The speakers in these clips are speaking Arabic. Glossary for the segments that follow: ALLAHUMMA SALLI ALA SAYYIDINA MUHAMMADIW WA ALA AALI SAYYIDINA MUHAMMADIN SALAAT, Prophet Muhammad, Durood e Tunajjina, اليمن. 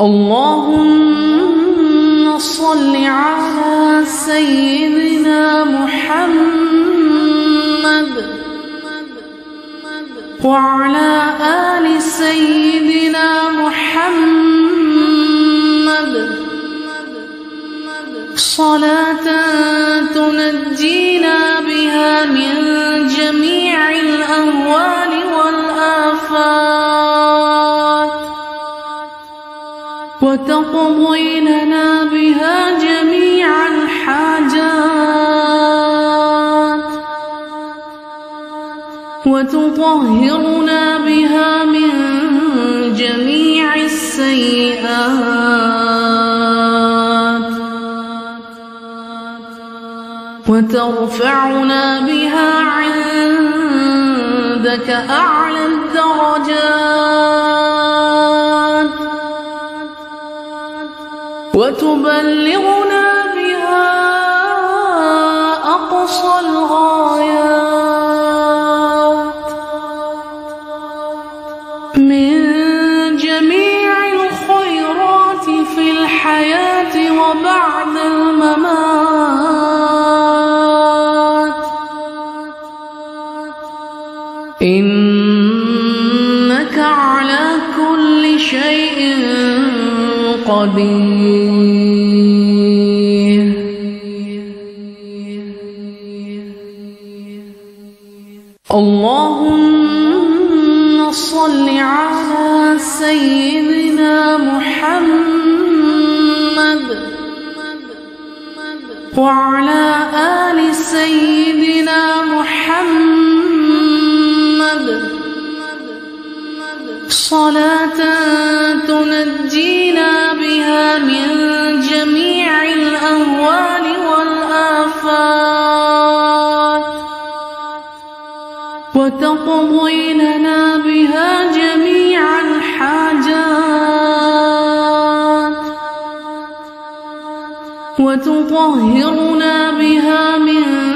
اللهم صل على سيدنا محمد وعلى آل سيدنا محمد صلاة تنجينا بها من جميع الأهوال والآفات وتقضي لنا بها جميع الحاجات وتطهرنا بها من جميع السيئات وترفعنا بها عندك أعلى الدرجات وتبلغنا بها أقصى الغايات من جميع الخيرات في الحياة وبعد الممات إنك على كل شيء قدير. اللهم صل على سيدنا محمد وعلى آل سيدنا محمد صلاة تنجينا بها من جميع الأهوال والآفات وتقضي لنا بها جميع الحاجات وتطهرنا بها من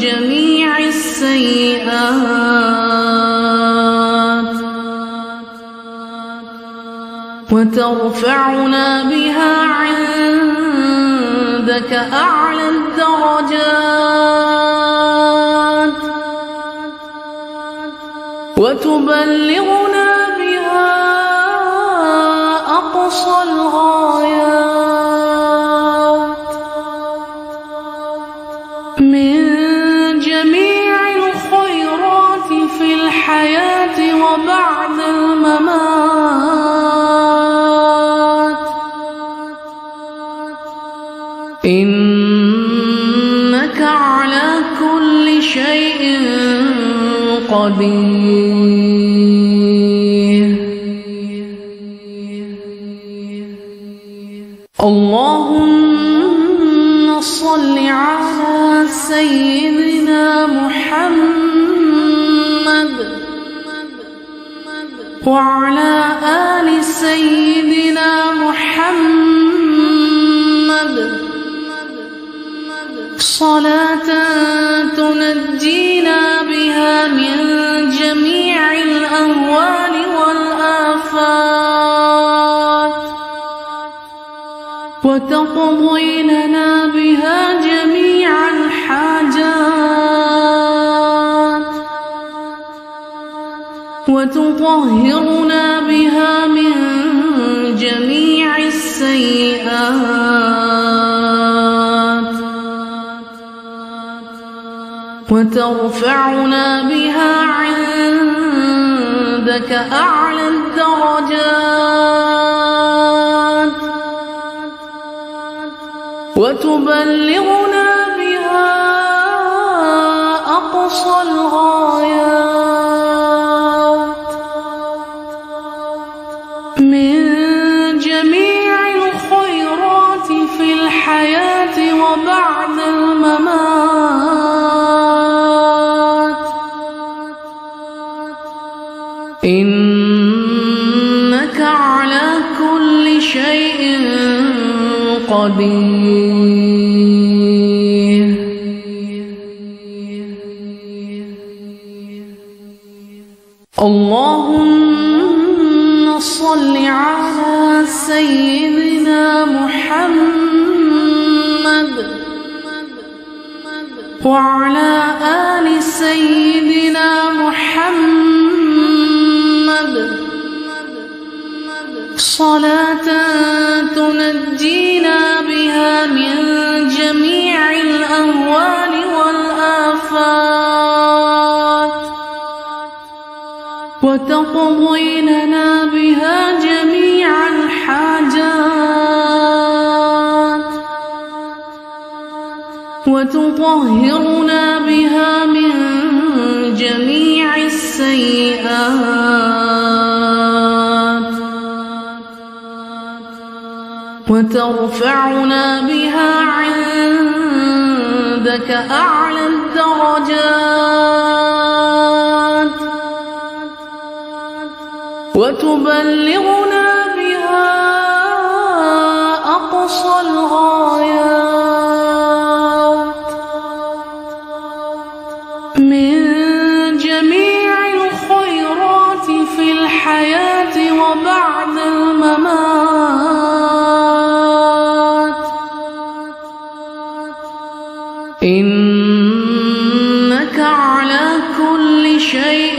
جميع السيئات وترفعنا بها عندك أعلى الدرجات وتبلغنا بها أقصى الغايات من جميع الخيرات في الحياة وبعد الممات إنك على كل شيء قدير. اللهم صل على سيدنا محمد وعلى آل سيدنا محمد صلاة تنجينا بها من جميع الأهوال والآفات وتقضي لنا بها جميع الحاجات وتطهرنا بها من جميع السيئات وترفعنا بها عندك أعلى الدرجات وتبلغنا بها أقصى الغايات من جميع الخيرات في الحياة وبعد الممات إنك على كل شيء قدير. اللهم صل على سيدنا محمد وعلى آل سيدنا محمد صلاة تنجينا بها من جميع الأهوال والآفات وتقضي لنا بها جميع الحاجات وتطهرنا بها من جميع السيئات وترفعنا بها عندك أعلى الدرجات وتبلغنا بها أقصى الغايات من جميع الخيرات في الحياة وبعد الممات إنك على كل شيء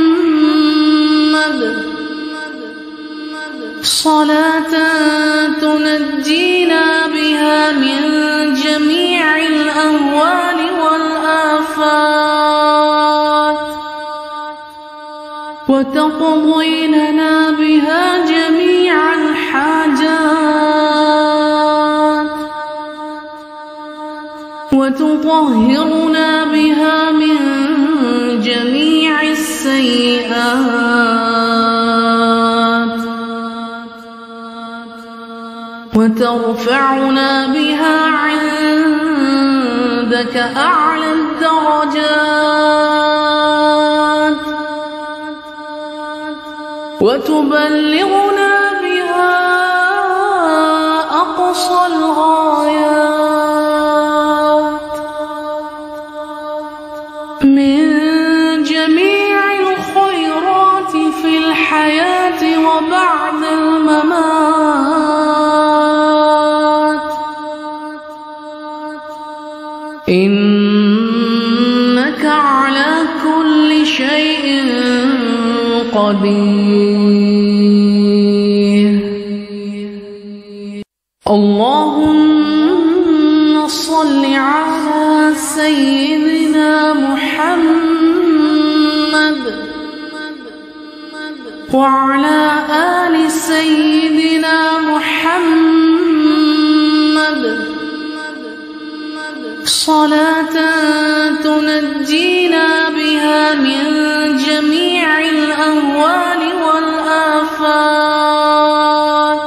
صلاة تنجينا بها من جميع الأهوال والآفات وتقضي لنا بها جميع الحاجات وتطهرنا بها من جميع السيئات وترفعنا بها عندك أعلى الدرجات وتبلغنا بها أقصى الغايات من جميع الخيرات في الحياة وبعد الممات إنك على كل شيء قدير اللهم صل على سيدنا محمد وعلى آل سيدنا محمد صلاة تنجينا بها من جميع الأهوال والآفات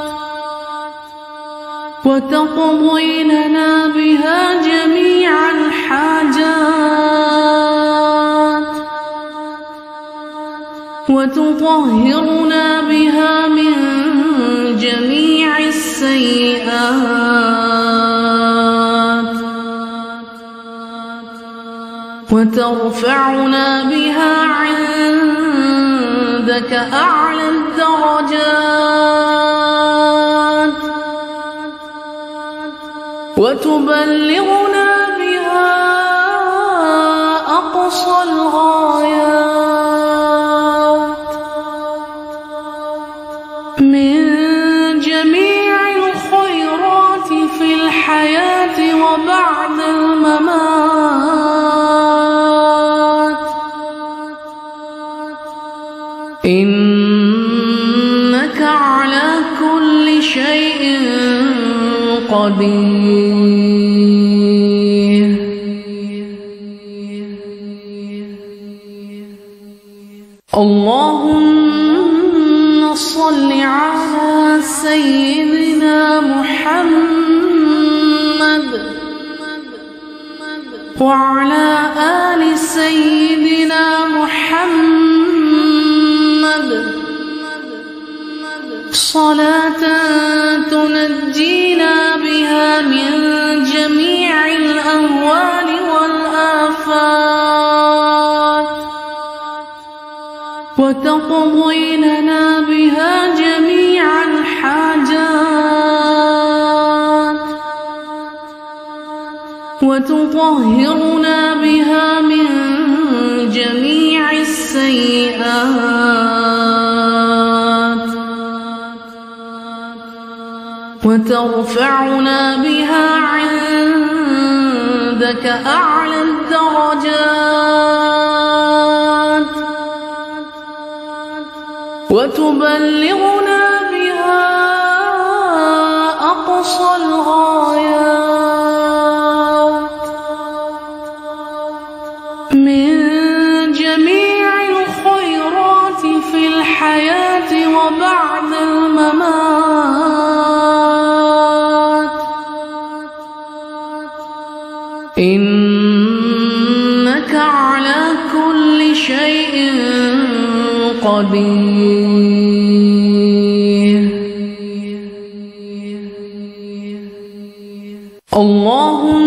وتقضي لنا بها جميع الحاجات وتطهرنا بها من جميع السيئات وترفعنا بها عندك أعلى الدرجات وتبلغنا بها أقصى الغايات من جميع الخيرات في الحياة وبعد الممات إنك على كل شيء قدير اللهم صل على سيدنا محمد وعلى آل سيدنا محمد صلاة تنجينا بها من جميع الأهوال والآفات وتقضي لنا بها جميع الحاجات وتطهرنا بها من جميع السيئات وترفعنا بها عندك أعلى الدرجات وتبلغنا بها أقصى الغايات من جميع الخيرات في الحياة وبعد الممات إنك على كل شيء قدير. اللهم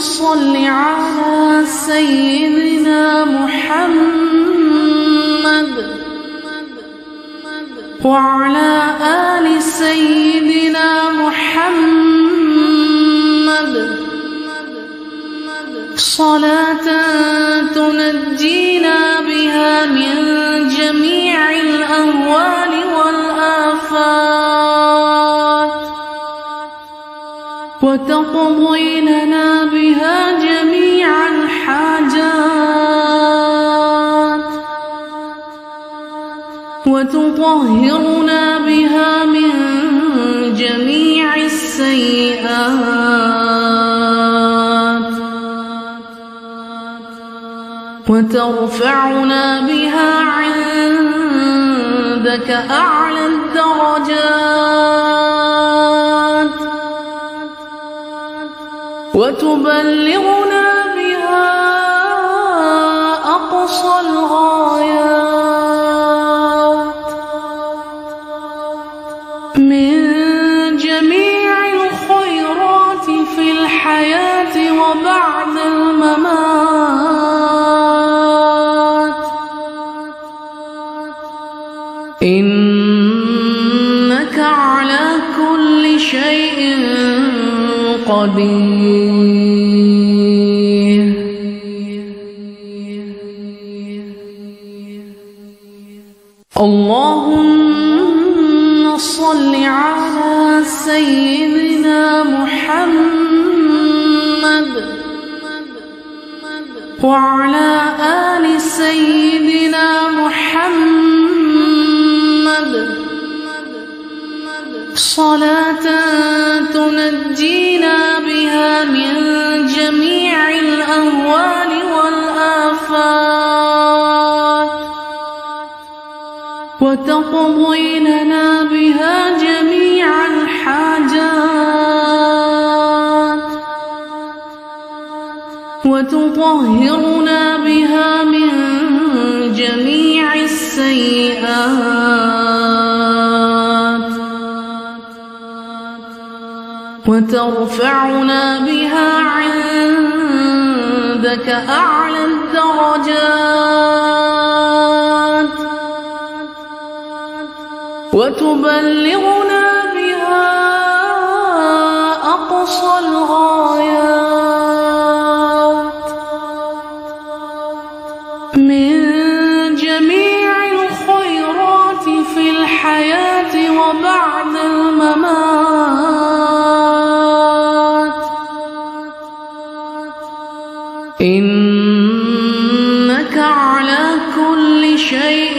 صل على سيدنا محمد وعلى آل سيدنا محمد صلاة تنجينا بها من جميع الأهوال والآفات وتقضي لنا بها جميع الحاجات وتطهرنا بها من جميع السيئات وترفعنا بها عندك أعلى الدرجات وتبلغنا بها أقصى الغايات من جميع الخيرات في الحياة وبعد الممات إنك على كل شيء قدير. اللهم صل على سيدنا محمد وعلى آل سيدنا محمد صلاة تنجينا بها من جميع الأهوال والآفات وتقضي لنا بها جميع الحاجات وتطهرنا بها من جميع السيئات وترفعنا بها عندك أعلى الدرجات وتبلغنا بها أقصى الغايات من جميع الخيرات في الحياة وبعد الممات إنك على كل شيء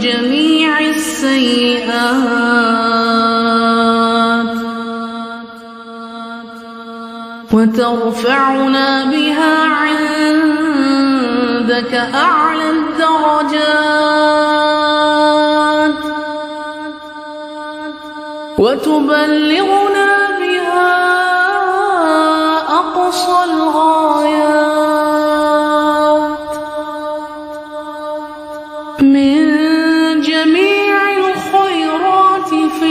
جميع السيئات وترفعنا بها عندك أعلى الدرجات وتبلغنا بها أقصى الغايات من جميع الخيرات في الحياة وبعد الممات إنك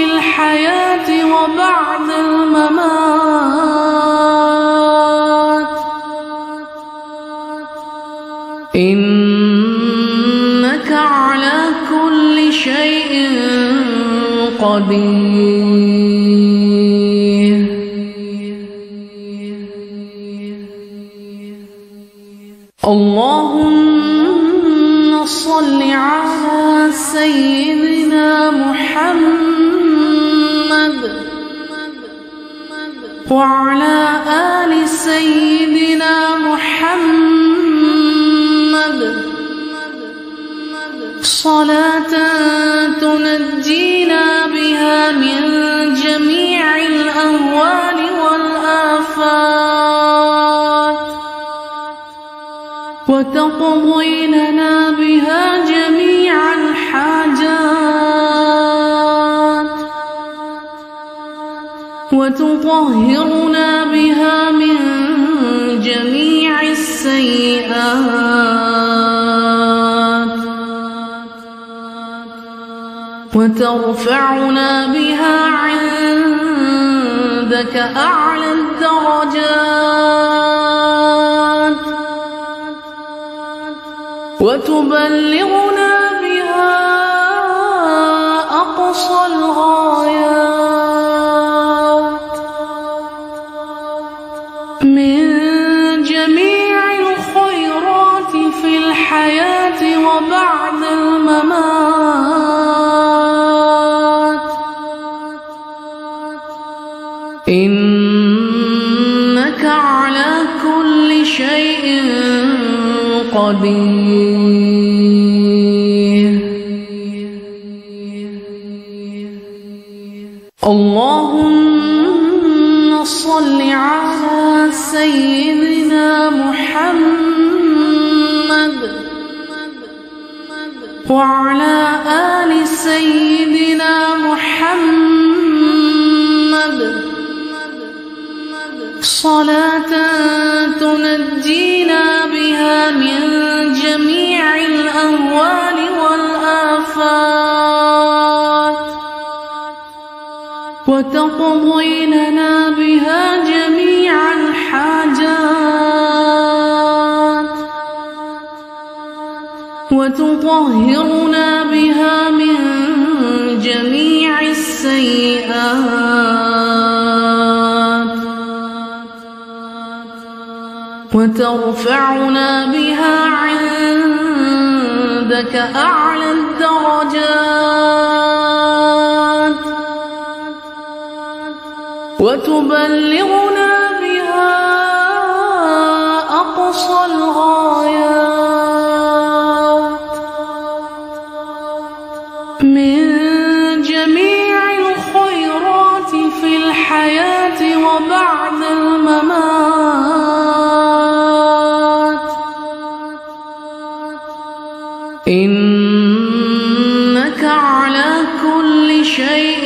على كل شيء قدير. اللهم صل على سيدنا محمد وعلى آل سيدنا محمد صلاة تنجينا بها من جميع الأهوال والآفات وتقضي لنا بها جميع الحاجات وتطهرنا بها من جميع السيئات وترفعنا بها عندك أعلى الدرجات وتبلغنا بها أقصى الغايات من جميع الخيرات في الحياة وبعد الممات إنك على كل شيء قدير. اللهم صل على سيدنا محمد وعلى آل سيدنا محمد صلاة تنجينا بها من جميع الأهوال والآفات وتقضي لنا بها جميع الحاجات وتطهرنا بها من جميع السيئات وترفعنا بها عندك أعلى الدرجات وتبلغنا بها أقصى الغايات من جميع الخيرات في الحياة وبعد الممات إنك على كل شيء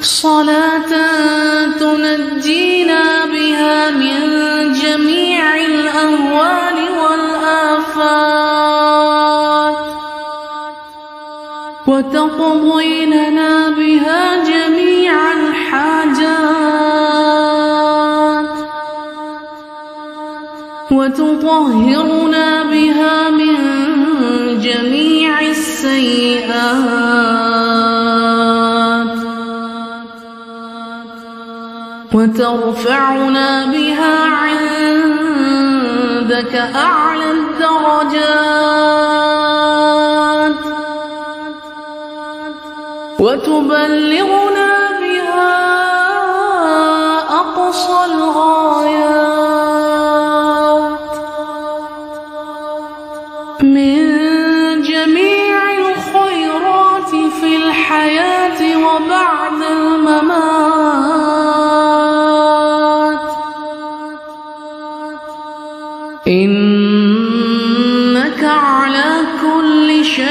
صلاة تنجينا بها من جميع الأهوال والآفات وتقضي لنا بها جميع الحاجات وتطهرنا بها من جميع السيئات وترفعنا بها عندك أعلى الدرجات وتبلغنا بها أقصى الغايات من جميع الخيرات في الحياة وبعد الممات إنك على كل شيء قدير.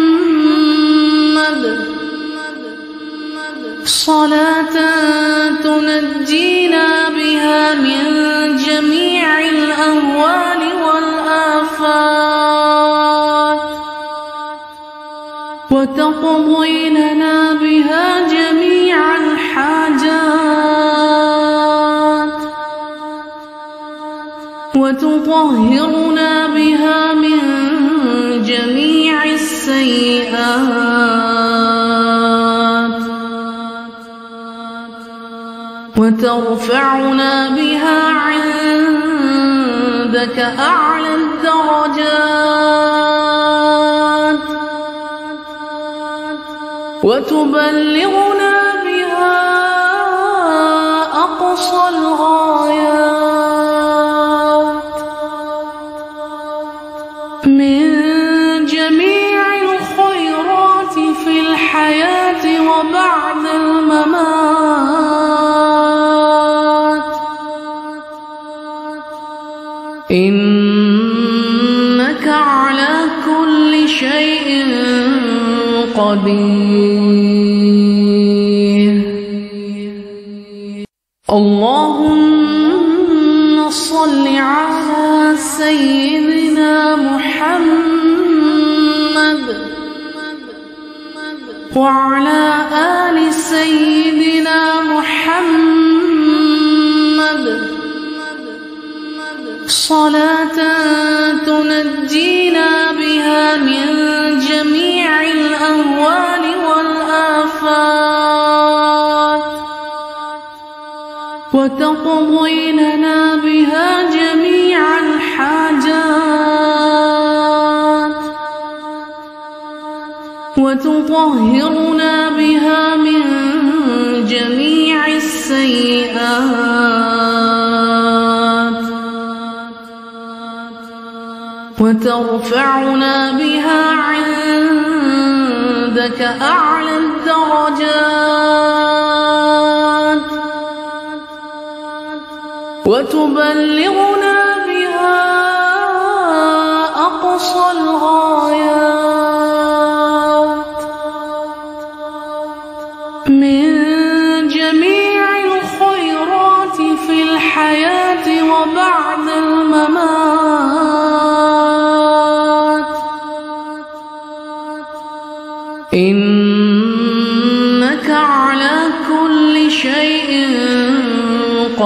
بها من جميع الأهوال والآفات وتقضي لنا بها جميع الحاجات وتطهرنا بها من جميع السيئات وترفعنا بها عندك أعلى الدرجات وتبلغنا بها أقصى الغايات من جميع الخيرات في الحياة وبعد الممات إنك على كل شيء قدير. اللهم صل على سيدنا محمد وعلى آل سيدنا محمد صلاة تنجينا بها من جميع الأهوال وتقضي لنا بها جميع الحاجات وتطهرنا بها من جميع السيئات وترفعنا بها عندك أعلى الدرجات وتبلغنا بها أقصى الغايات من جميع الخيرات في الحياة وبعد الممات إنك على كل شيء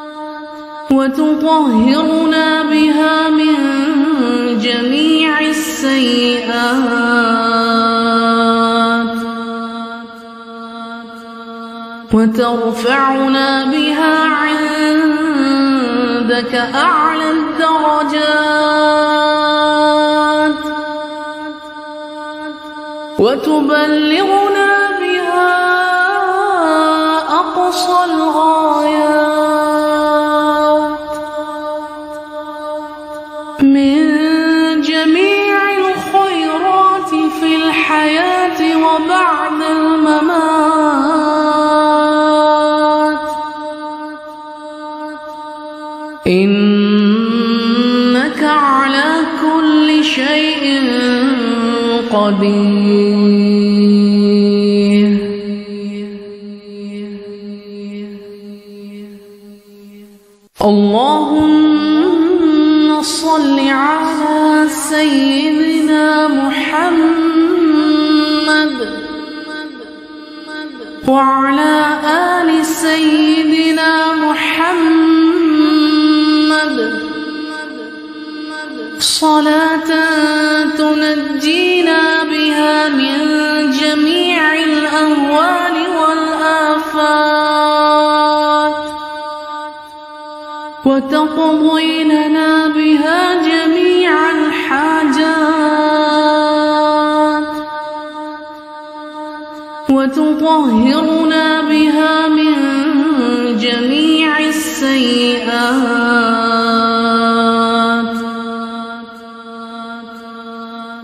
الحاجات وتطهرنا بها من جميع السيئات وترفعنا بها عندك أعلى الدرجات وتبلغنا بها أقصى الغايات من جميع الخيرات في الحياة وبعد الممات إنك على كل شيء قدير اللهم صل على سيدنا محمد وعلى آل سيدنا محمد صلاة تنجينا بها من جميع الأهوال والآفات وتقضي لنا بها جميع الحاجات وتطهرنا بها من جميع السيئات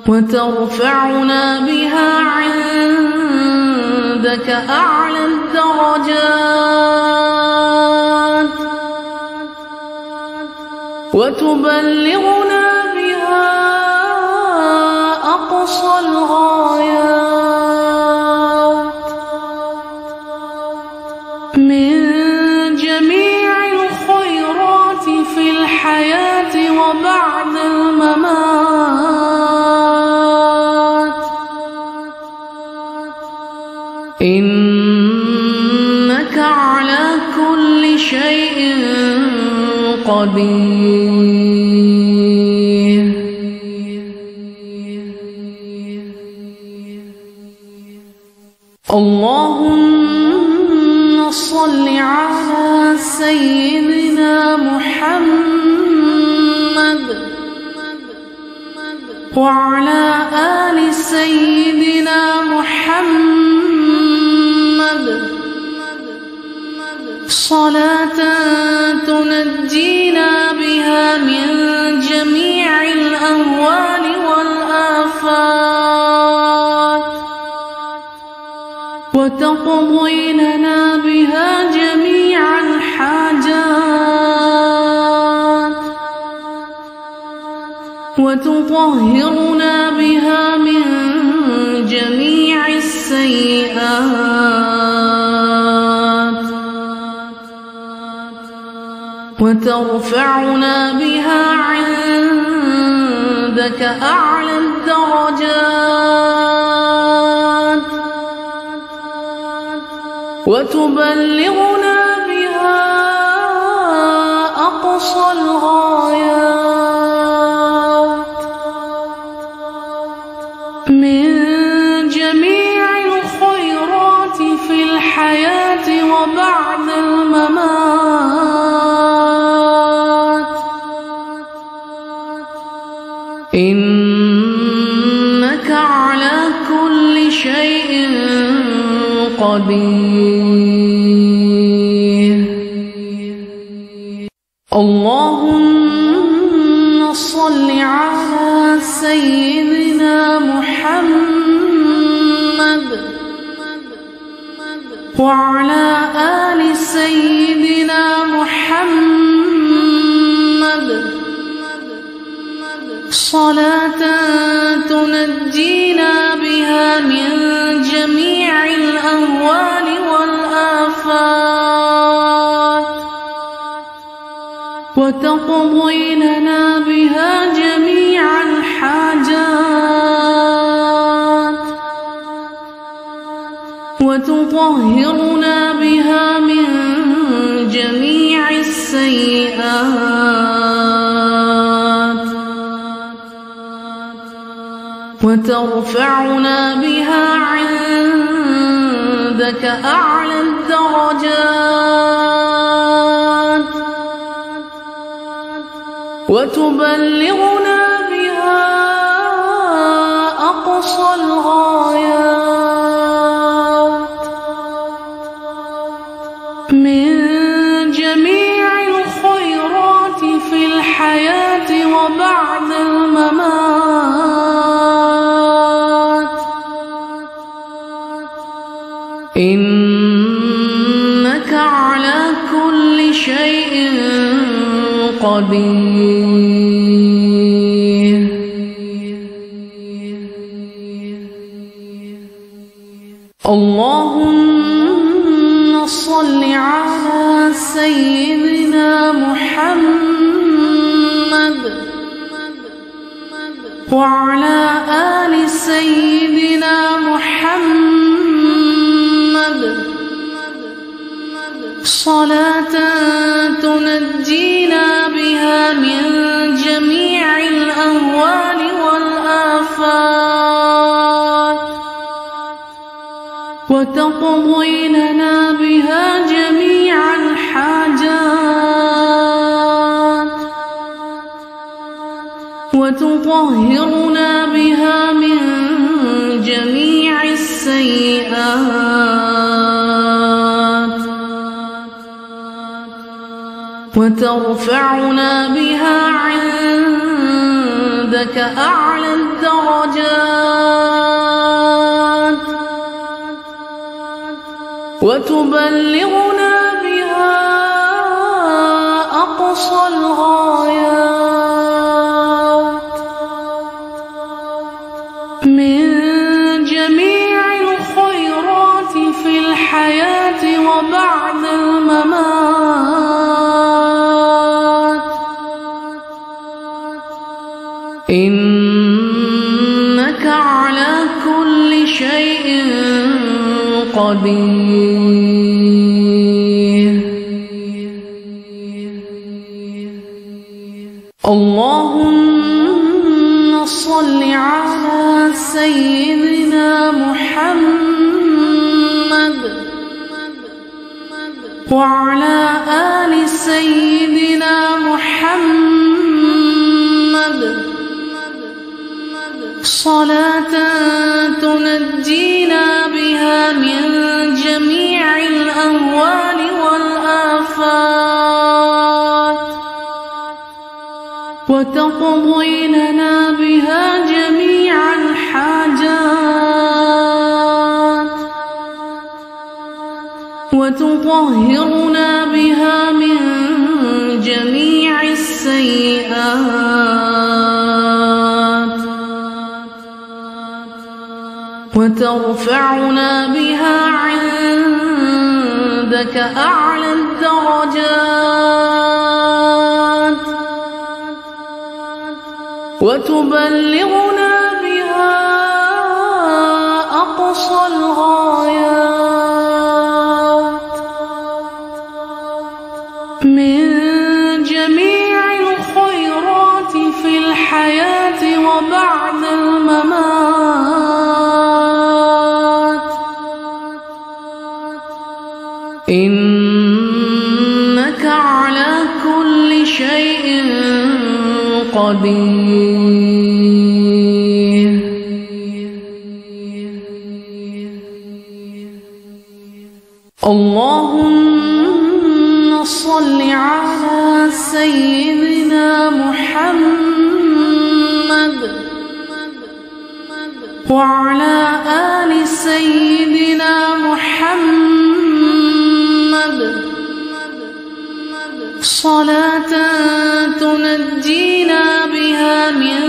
وترفعنا بها عندك أعلى الدرجات وتبلغنا بها أقصى الغايات من جميع الخيرات في الحياة وبعد الممات إنك على كل شيء قدير اللهم صل على سيدنا محمد وعلى آل سيدنا محمد صلاة تنجينا بها من جميع الأهوال والآفات وتقضي لنا بها جميع الحاجات وتطهرنا بها من جميع السيئات وترفعنا بها عندك أعلى الدرجات وتبلغنا بها أقصى الغايات من جميع الخيرات في الحياة وبعد الممات إنك على كل شيء قدير اللهم صل على سيدنا محمد وعلى آل سيدنا محمد صلاة تنجينا بها من جميع الأهوال والآفات وتقضي لنا بها جميع الحاجات وتطهرنا بها من جميع السيئات وترفعنا بها عندك أعلى الدرجات وتبلغنا بها أقصى الغايات من جميع الخيرات في الحياة وبعد الممات إنك على كل شيء قدير اللهم صل على سيدنا محمد وعلى آل سيدنا محمد صلاة تنجينا بها من جميع الأهوال والآفات وتقضي لنا بها جميع الحاجات وتطهرنا بها من جميع السيئات وترفعنا بها عندك أعلى الدرجات وتبلغنا بها أقصى الغايات من جميع الخيرات في الحياة وبعد الممات إنك على كل شيء قدير. اللهم صل على سيدنا محمد وعلى آل سيدنا محمد صلاة تنجينا بها من جميع الأهوال والآفات وتقضي لنا بها جميع الحاجات وتطهرنا بها من جميع السيئات وترفعنا بها عندك أعلى الدرجات وتبلغنا بها أقصى الغايات من جميع الخيرات في الحياة وبعد الممات إنك على كل شيء قدير. اللهم صل على سيدنا محمد وعلى آل سيدنا محمد صلاة تنجينا بها من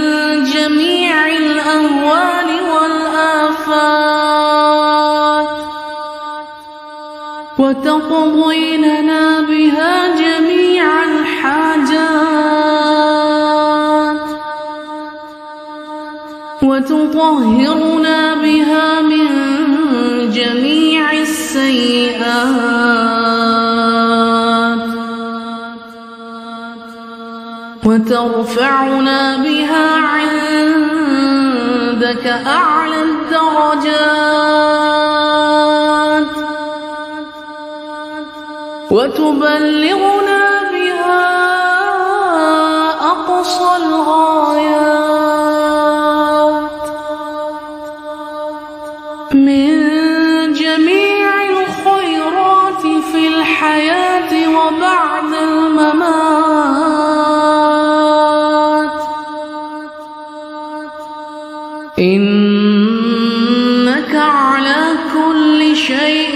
جميع الأهوال والآفات وتقضي لنا بها جميع الحاجات وتطهرنا بها من جميع السيئات وترفعنا بها عندك أعلى الدرجات وتبلغنا بها أقصى الغايات من جميع الخيرات في الحياة وبعد الممات إنك على كل شيء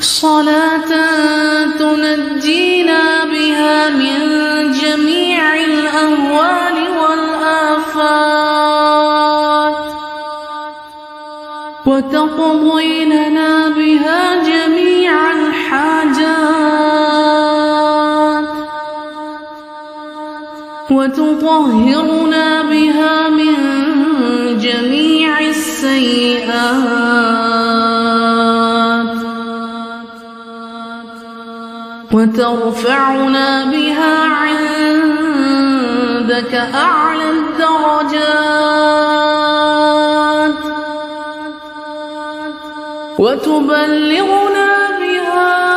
صلاة تنجينا بها من جميع الأهوال والآفات وتقضي لنا بها جميع الحاجات وتطهرنا بها من جميع السيئات وترفعنا بها ربك أعلى الدرجات وتبلغنا بها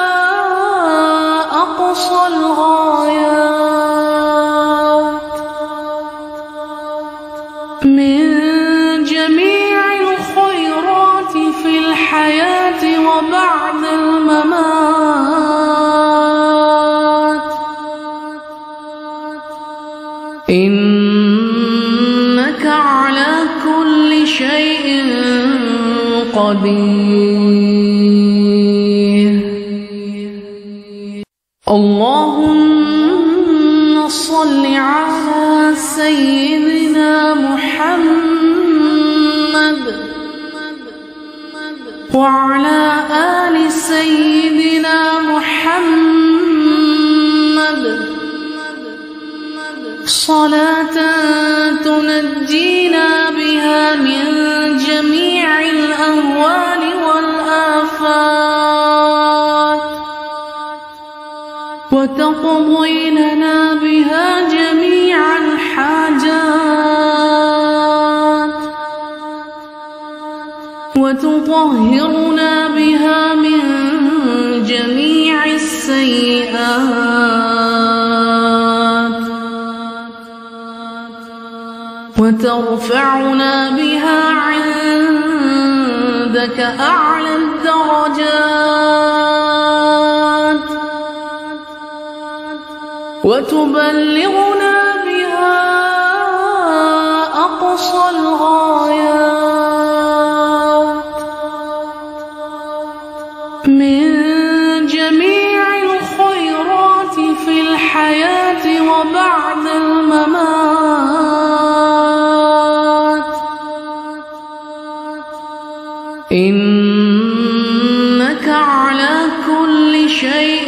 أقصى الغايات من جميع الخيرات في الحياة وبعد الممات إنك على كل شيء قدير. اللهم صل على سيدنا محمد وعلى آل سيدنا محمد صلاة تنجينا بها من جميع الأهوال والآفات وتقضي لنا بها جميع الحاجات وتطهرنا بها من جميع السيئات وترفعنا بها عندك أعلى الدرجات وتبلغنا بها أقصى الغايات من جميع الخيرات في الحياة وبعد الممات إنك على كل شيء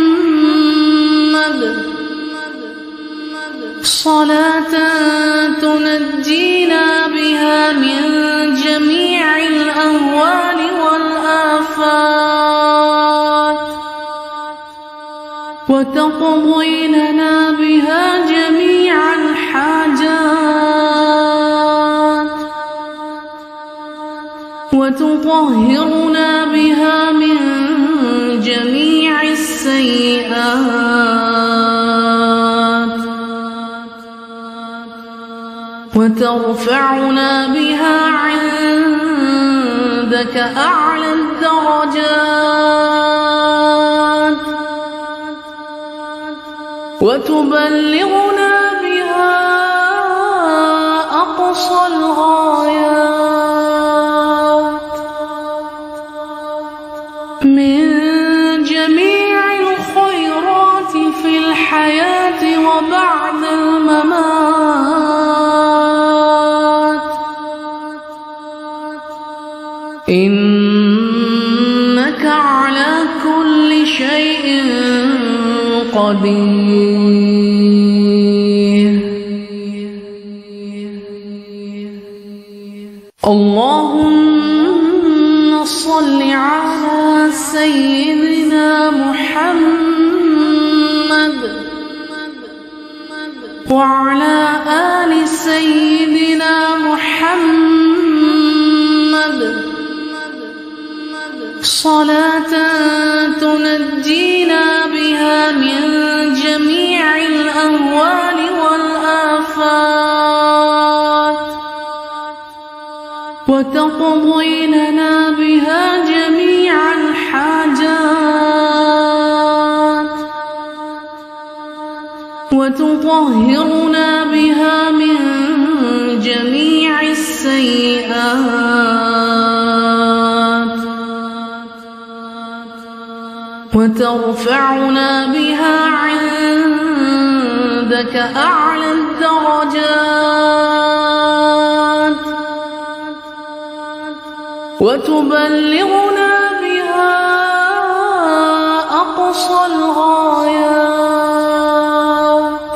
تنجينا بها من جميع الأهوال والآفات وتقضي لنا بها جميع الحاجات وتطهرنا بها من جميع السيئات وترفعنا بها عندك أعلى الدرجات وتبلغنا بها أقصى الغايات من جميع الخيرات في الحياة وبعد الممات إنك على كل شيء قدير. اللهم صل على سيدنا محمد وعلى آل سيدنا محمد صلاة تنجينا بها من جميع الأهوال والآفات وتقضي لنا بها جميع الحاجات وتطهرنا بها من جميع السيئات وترفعنا بها عندك أعلى الدرجات وتبلغنا بها أقصى الغايات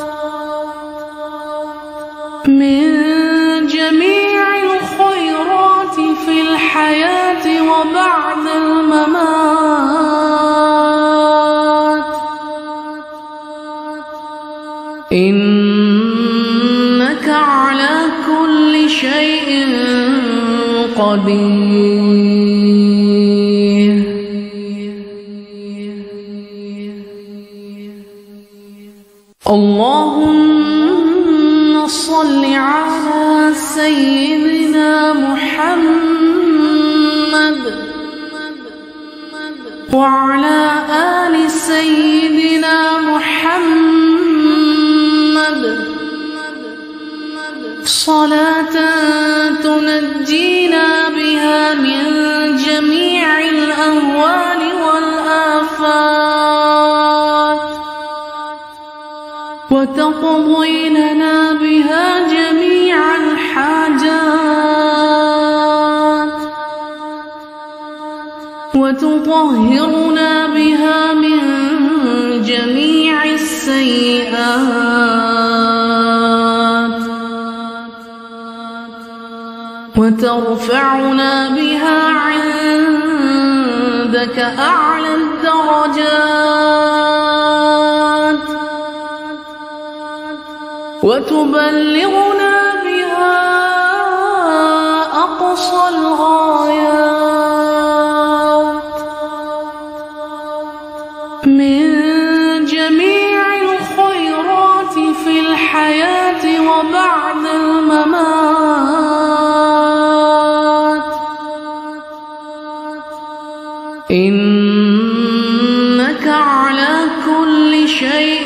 من جميع الخيرات في الحياة وبعد الممات إنك على كل شيء قدير. اللهم صل على سيدنا محمد وعلى آل سيدنا محمد صلاة تنجينا من جميع الأهوال والآفات وتقضي لنا بها جميع الحاجات وتطهرنا بها من جميع السيئات وترفعنا بها عندك أعلى الدرجات وتبلغنا بها أقصى الغايات من جميع الخيرات في الحياة وبعد الممات إنك على كل شيء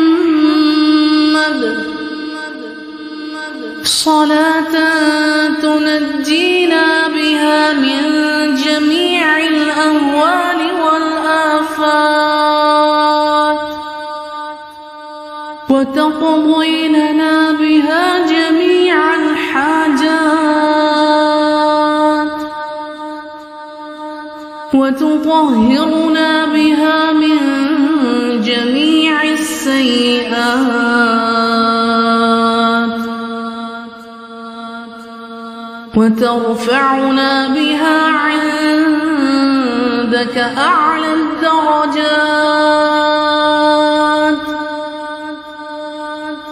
صلاة تنجينا بها من جميع الأهوال والآفات وتقضي لنا بها جميع الحاجات وتطهرنا بها من جميع السيئات وترفعنا بها عندك أعلى الدرجات وتبلغنا بها أقصى الغايات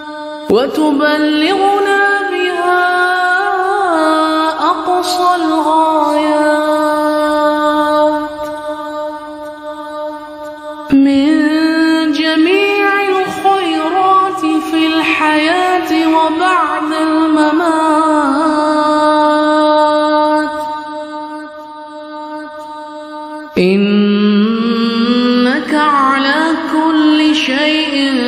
من جميع الخيرات في الحياة وبعد الممات إنك على كل شيء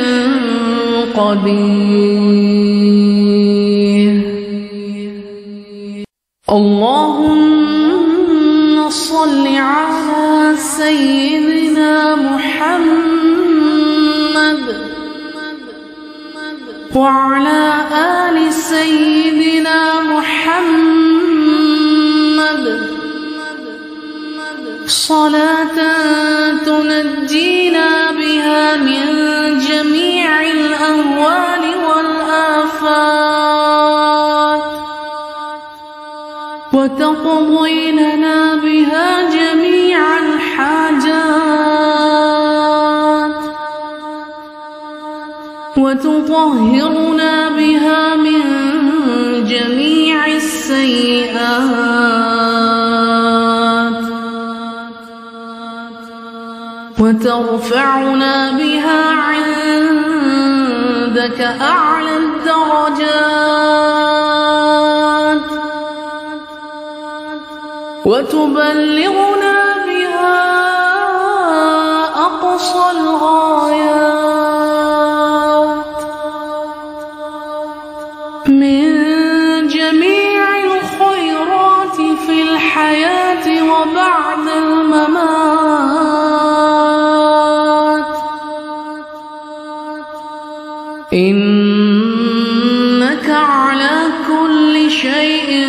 قدير. اللهم صل على سيدنا محمد وعلى آل سيدنا محمد صلاة تنجينا بها من جميع الأهوال والآفات وتقضي لنا بها جميع الحاجات وتطهرنا بها من جميع السيئات وترفعنا بها عندك أعلى الدرجات وتبلغنا بها أقصى الغايات إنك على كل شيء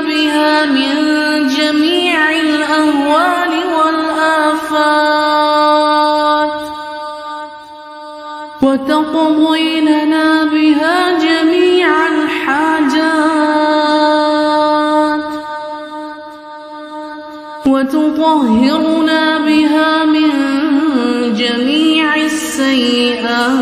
بها من جميع الأهوال والآفات وتقضي لنا بها جميع الحاجات وتطهرنا بها من جميع السيئات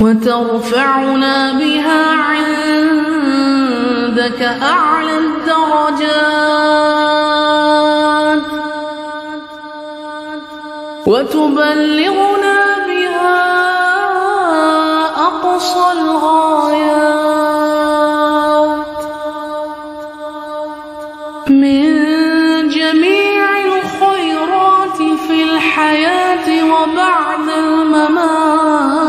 وترفعنا بها عندك أعلى الدرجات وتبلغنا بها أقصى الغايات من جميع الخيرات في الحياة وبعد الممات.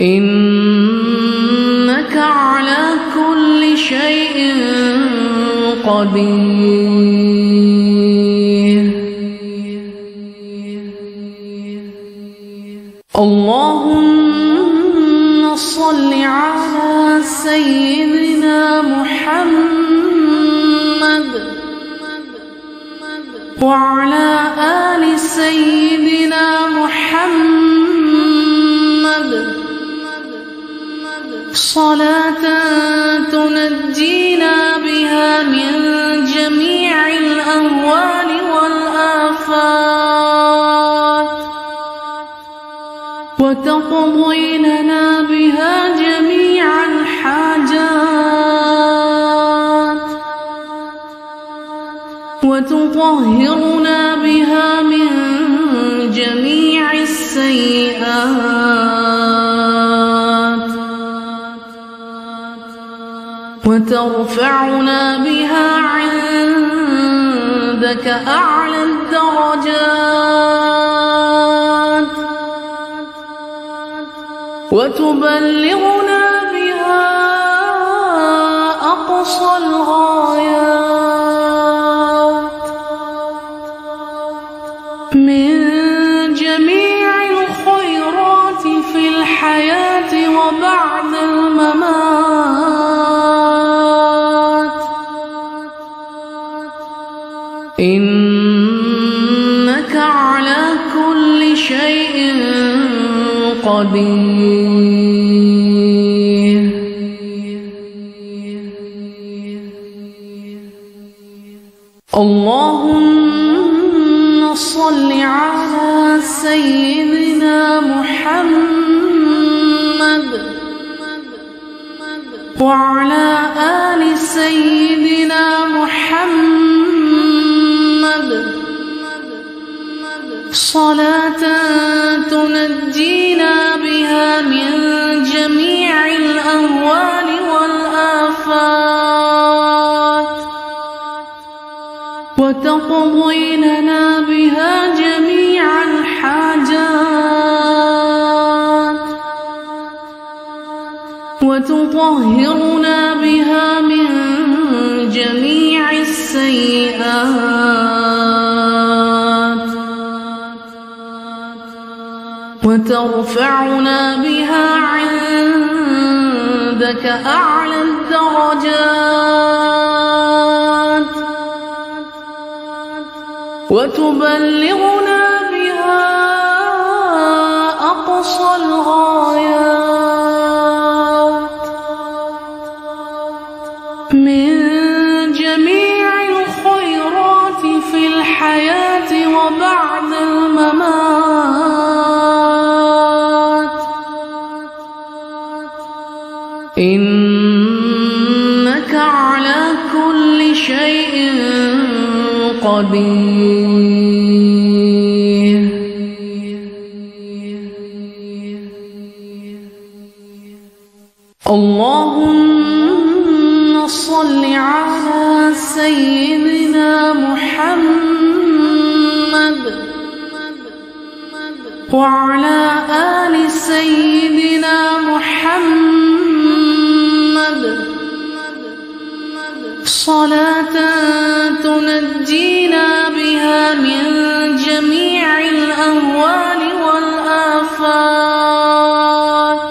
إنك على كل شيء قدير. اللهم صل على سيدنا محمد وعلى آل سيدنا محمد صلاة تنجينا بها من جميع الأهوال والآفات وتقضي لنا بها جميع الحاجات وتطهرنا بها من جميع السيئات وترفعنا بها عندك أعلى الدرجات وتبلغنا بها أقصى الغايات من جميع الخيرات في الحياة وبعد الممات. إنك على كل شيء قدير. اللهم صل على سيدنا محمد وعلى آل سيدنا محمد صلاة تنجينا بها من جميع الأهوال والآفات وتقضي لنا بها جميع الحاجات وتطهرنا بها من جميع السيئات وترفعنا بها عندك أعلى الدرجات وتبلغنا بها أقصى الغايات من جميع الخيرات في الحياة وبعد الممات. إنك على كل شيء قبيح. اللهم صل على سيدنا محمد وعلى آل سيدنا محمد صلاة تنجينا بها من جميع الأهوال والآفات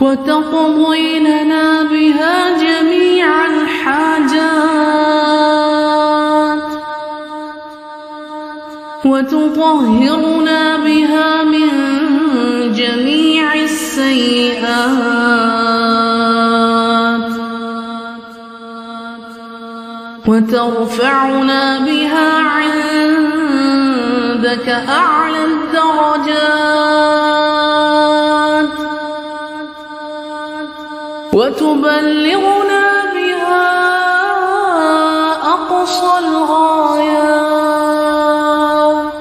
وتقضي لنا بها جميع الحاجات وتطهرنا بها من جميع السيئات وترفعنا بها عندك أعلى الدرجات وتبلغنا بها أقصى الغايات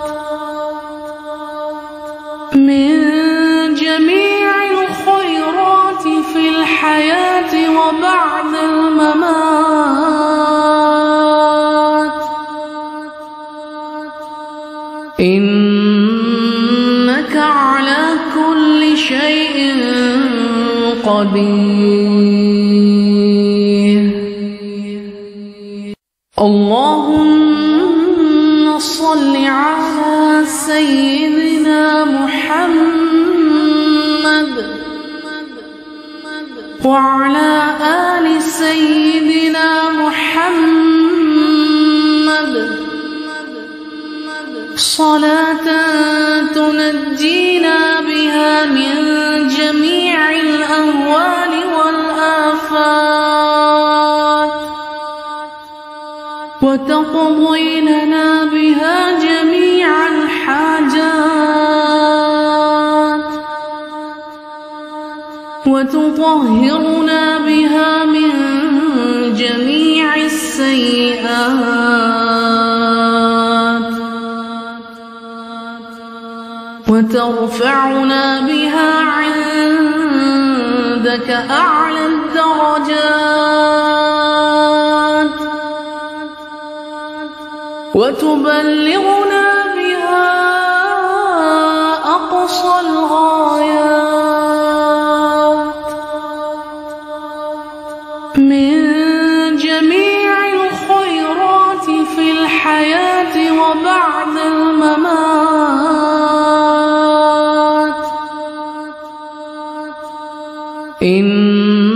من جميع الخيرات في الحياة وبعد الممات إنك على كل شيء قدير. اللهم صل على سيدنا محمد وعلى آل سيدنا محمد صلاة تنجينا بها من جميع الأهوال والآفات وتقضي لنا بها جميع الحاجات وتطهرنا بها من جميع السيئات وترفعنا بها عندك أعلى الدرجات وتبلغنا بها أقصى الغايات من جميع الخيرات في الحياة وبعد الممات إنك على كل شيء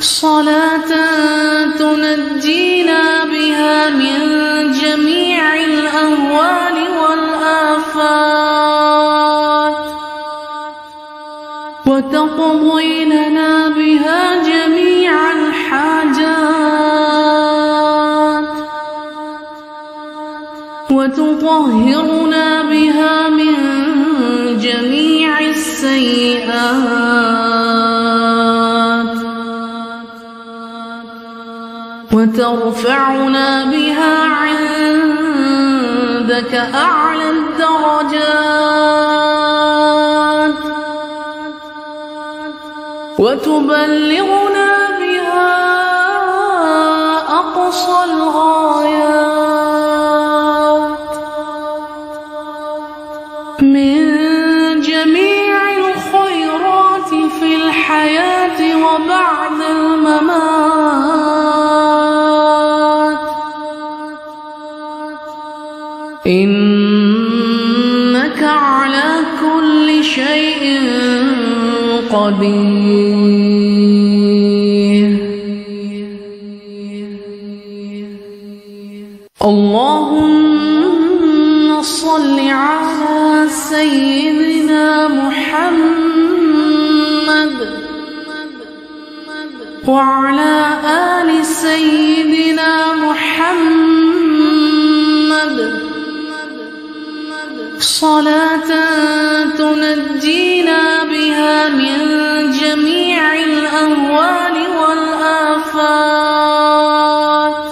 صلاة تنجينا بها من جميع الأهوال والآفات وتقضي لنا بها جميع الحاجات وتطهرنا بها من جميع السيئات وترفعنا بها عندك أعلى الدرجات وتبلغنا بها أقصى الغايات من جميع الخيرات في الحياة وبعد الممات إنك على كل شيء قدير. اللهم صل على سيدنا محمد وعلى آل سيدنا محمد صلاة تنجينا بها من جميع الأهوال والآفات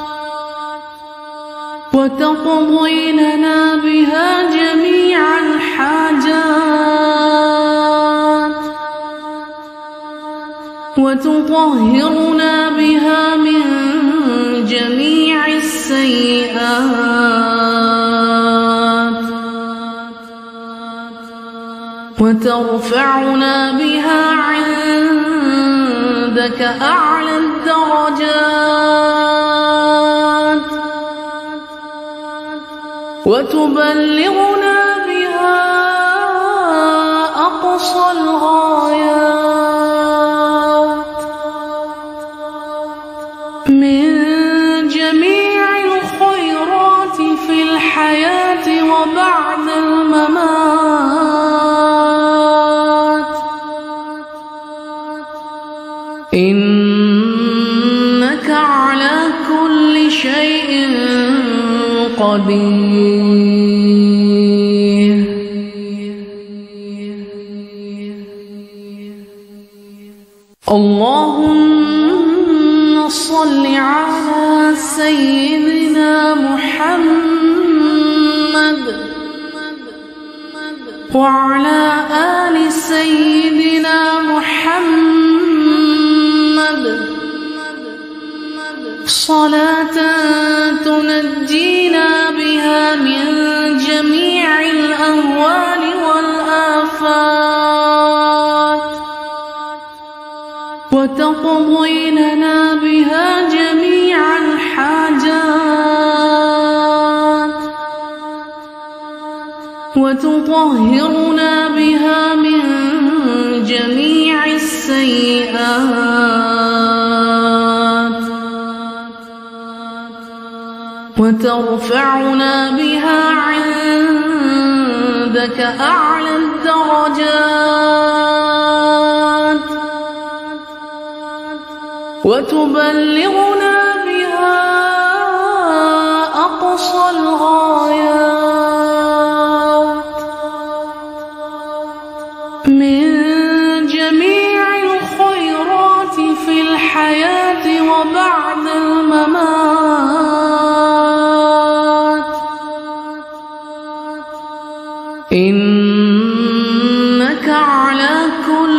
وتقضي لنا بها جميع الحاجات وتطهرنا بها من جميع السيئات وترفعنا بها عندك أعلى الدرجات وتبلغنا بها أقصى الغايات من جميع الخيرات في الحياة وبعد الممات إنك على كل شيء قدير. اللهم صل على سيدنا محمد وعلى آل سيدنا محمد صلاة تنجينا بها من جميع الأهوال والآفات وتقضي لنا بها جميع الحاجات وتطهرنا بها من جميع السيئات وترفعنا بها عندك أعلى الدرجات وتبلغنا بها أقصى الغايات من جميع الخيرات في الحياة وبعد الممات إنك على كل شيء قدير.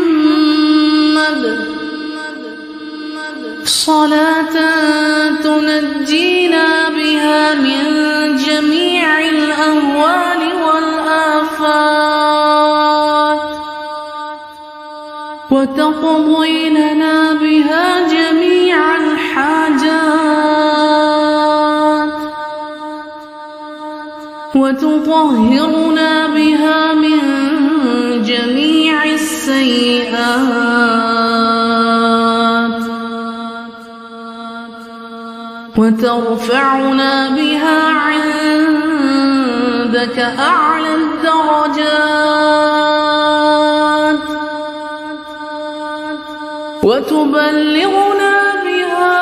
محمد صلاة تنجينا بها من جميع الأهوال والآفات وتقضي لنا بها جميع الحاجات وتطهرنا بها من جميع السيئات وترفعنا بها عندك أعلى الدرجات وتبلغنا بها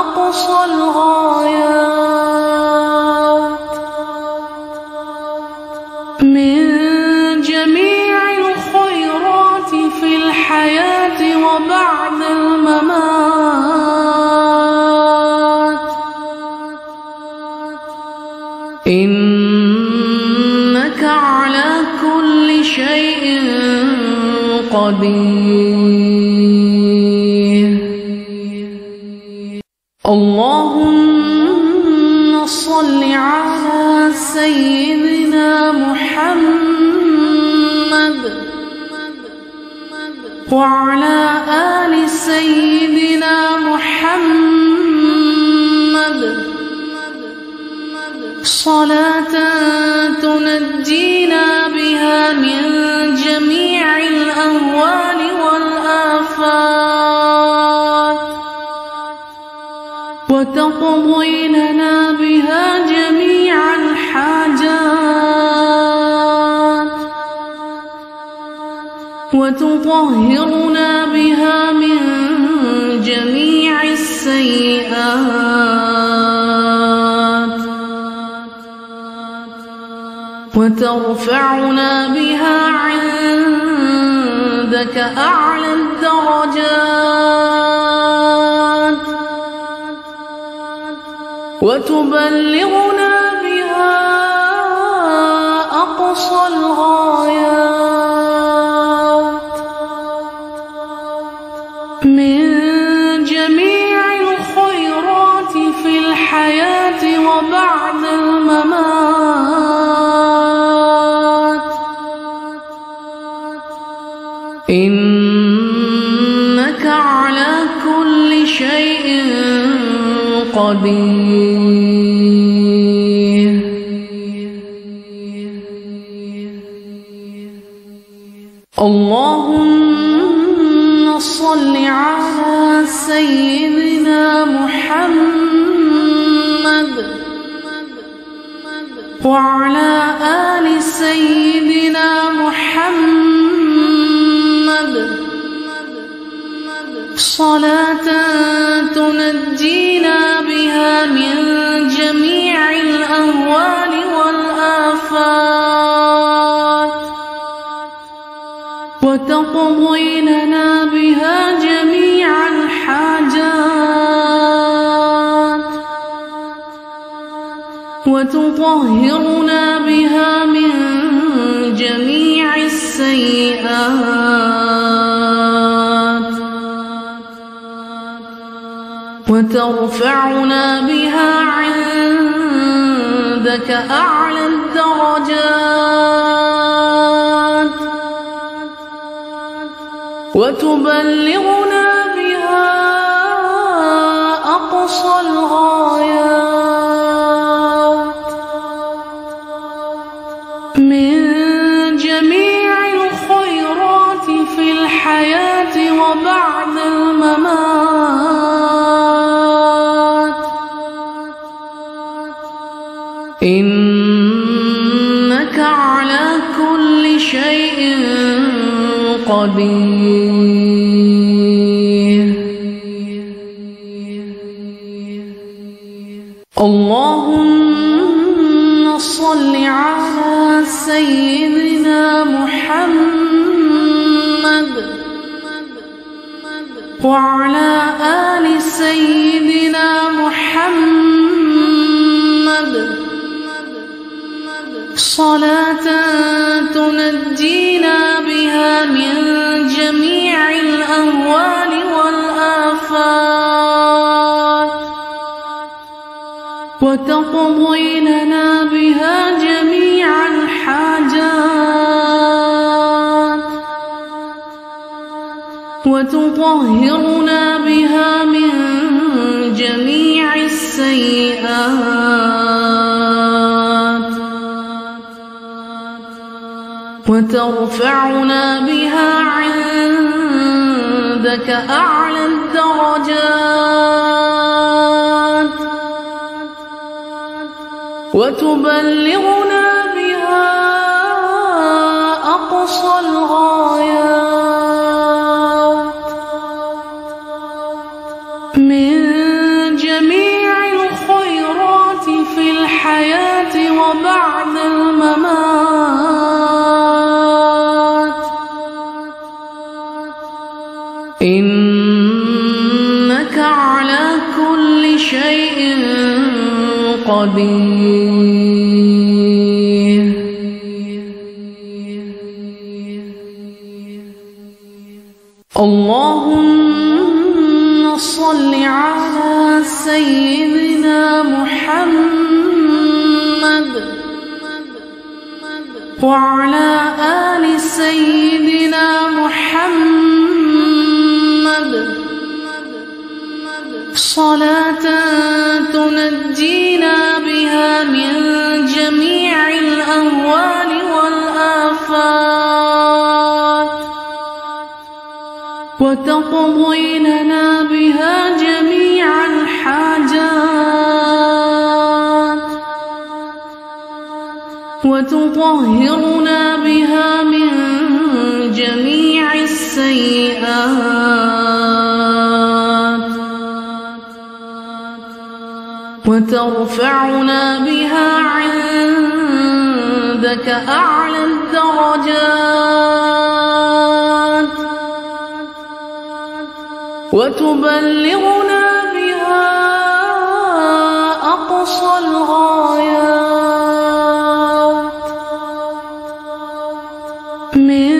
أقصى الغايات من جميع الخيرات في الحياة وبعد الممات إنك على كل شيء قدير. اللهم صل على سيدنا محمد وعلى آل سيدنا محمد صلاة تنجينا بها من جميع الأهوال والآفات وتقضي لنا بها جميع الحاجات وتطهرنا بها من جميع السيئات وترفعنا بها عندك أعلى الدرجات وتبلغنا بها أقصى الغايات من جميع الخيرات في الحياة وبعد الممات إنك على كل شيء قدير اللهم صل على سيدنا محمد وعلى آل سيدنا محمد صلاة تنجينا بها من جميع الأهوال والآفات وتقضي لنا بها جميع الحاجات وتطهرنا بها من جميع السيئات وترفعنا بها عندك أعلى الدرجات وتبلغنا بها أقصى الغايات من جميع الخيرات في الحياة وبعد الممات إنك على كل شيء قدير اللهم صل على سيدنا محمد وعلى آل سيدنا محمد صلاة تنجينا بها من جميع الأهوال والآفات وتقضي لنا بها جميع الحاجات وتطهرنا بها من جميع السيئات وترفعنا بها عندك أعلى الدرجات وتبلغنا بها أقصى الغايات من جميع الخيرات في الحياة وبعد الممات إنك على كل شيء قدير اللهم صل على سيدنا محمد وعلى آل سيدنا محمد صلاة تنجينا بها من جميع الأهوال والآفات وتقضي لنا بها جميع الحاجات وتطهرنا بها من جميع السيئات وترفعنا بها عندك أعلى الدرجات وتبلغنا بها أقصى الغايات من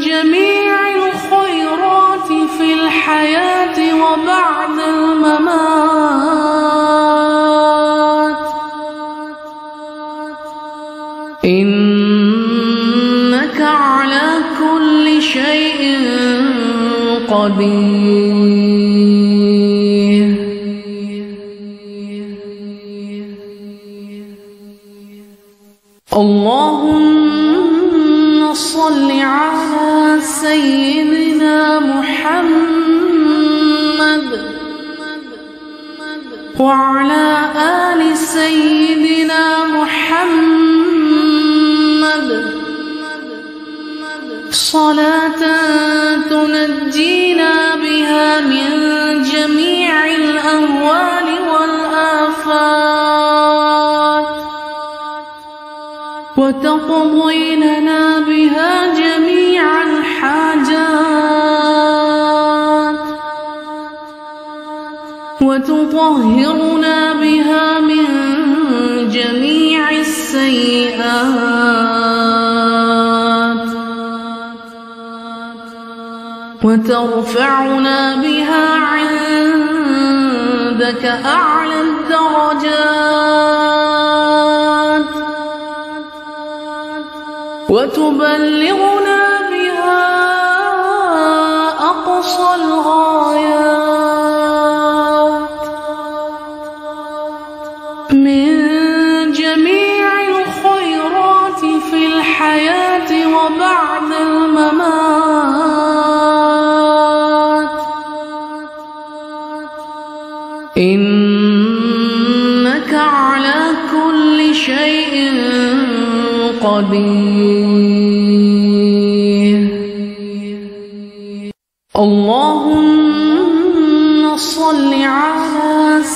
جميع الخيرات في الحياة وبعد الممات إنك على كل شيء قدير. اللهم صل على سيدنا محمد وعلى آل سيدنا محمد صلاة تنجينا بها من جميع الأهوال والآفات وتقضي لنا بها جميع الحاجات وتطهرنا بها من جميع السيئات وترفعنا بها عندك أعلى الدرجات وتبلغنا بها أقصى الغايات من جميع الخيرات في الحياة وبعد الممات إنك على كل شيء قدير. اللهم صل على سيدنا محمد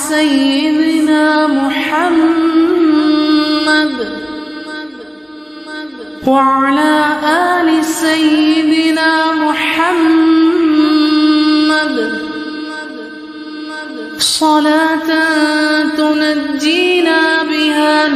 وعلى آل سيدنا محمد صلاة تنجينا بها من جميع الأهوال والآفات وتقضي لنا بها جميع الحاجات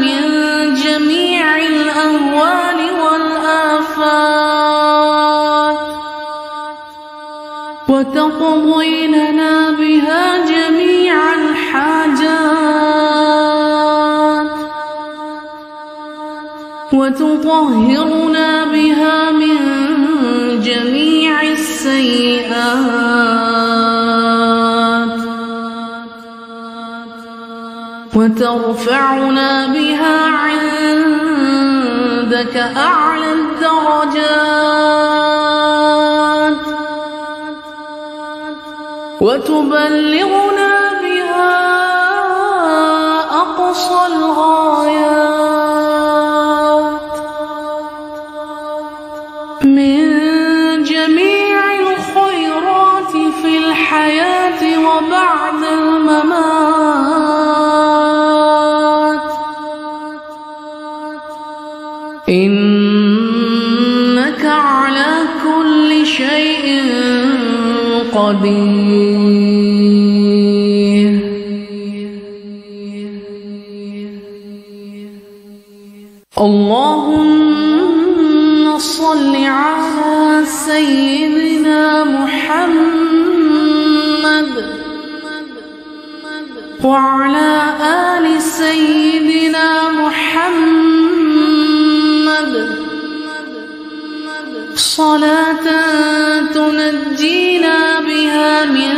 وتطهرنا بها من جميع السيئات وترفعنا بها عندك أعلى الدرجات وتبلغنا بها أقصى الغايات من جميع الخيرات في الحياة وبعد الممات إنك على كل شيء قدير. اللهم صل على سيدنا محمد وعلى آل سيدنا محمد صلاة تنجينا بها من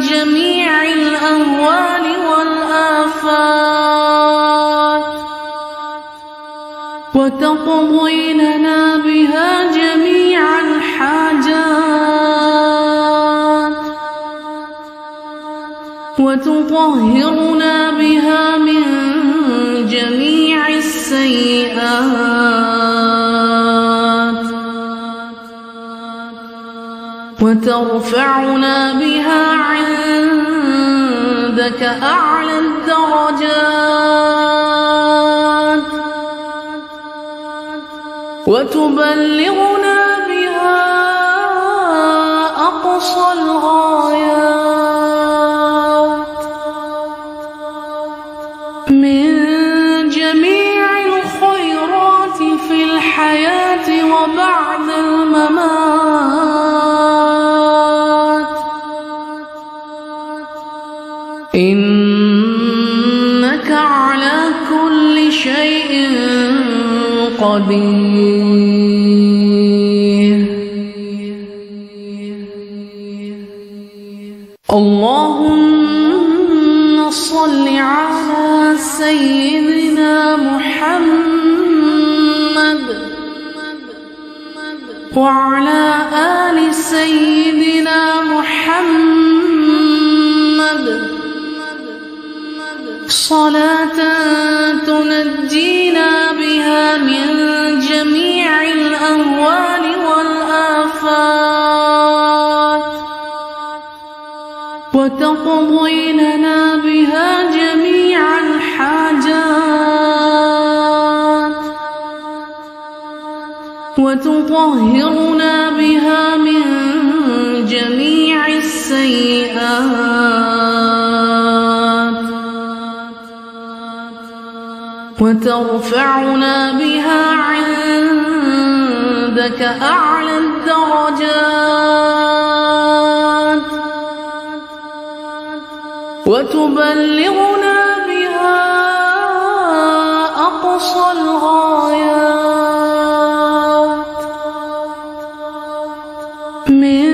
جميع الأهوال وتقضي لنا بها جميع الحاجات وتطهرنا بها من جميع السيئات وترفعنا بها عندك أعلى الدرجات وتبلغنا بها أقصى الغايات من جميع الخيرات في الحياة وبعد الممات إنك على كل شيء قدير اللهم صل على سيدنا محمد وعلى آل سيدنا محمد صلاة تنجينا بها من جميع الأهوال والآفات وتقضي لنا بها جميع الحاجات وتطهرنا بها من جميع السيئات وترفعنا بها عندك أعلى الدرجات وتبلغنا بها أقصى الغايات من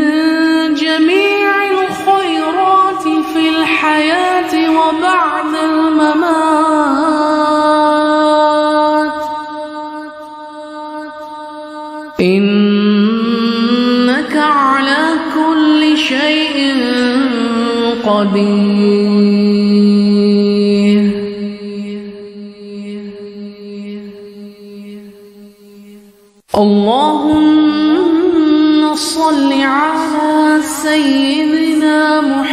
جميع الخيرات في الحياة وبعد الممات إنك على كل شيء قدير اللهم صل على سيدنا محمد وعلى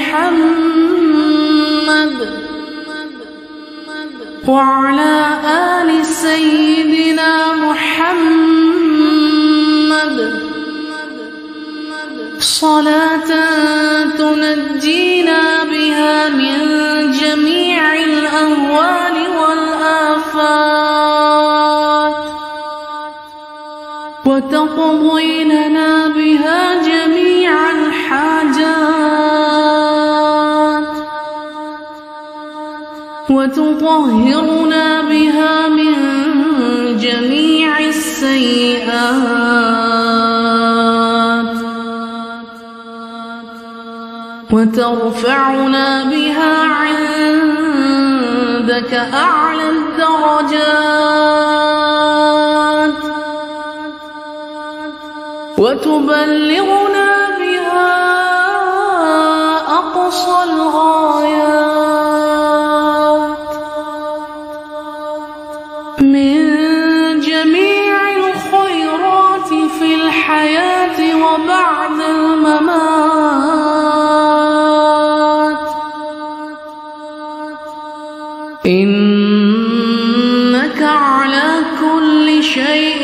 آل سيدنا محمد صلاة تنجينا بها من جميع الأهوال والآفات وتقضي لنا بها جميع الحاجات وتطهرنا بها من جميع السيئات وترفعنا بها عندك أعلى الدرجات وتبلغنا بها أقصى الغايات من جميع الخيرات في الحياة وبعد الممات إنك على كل شيء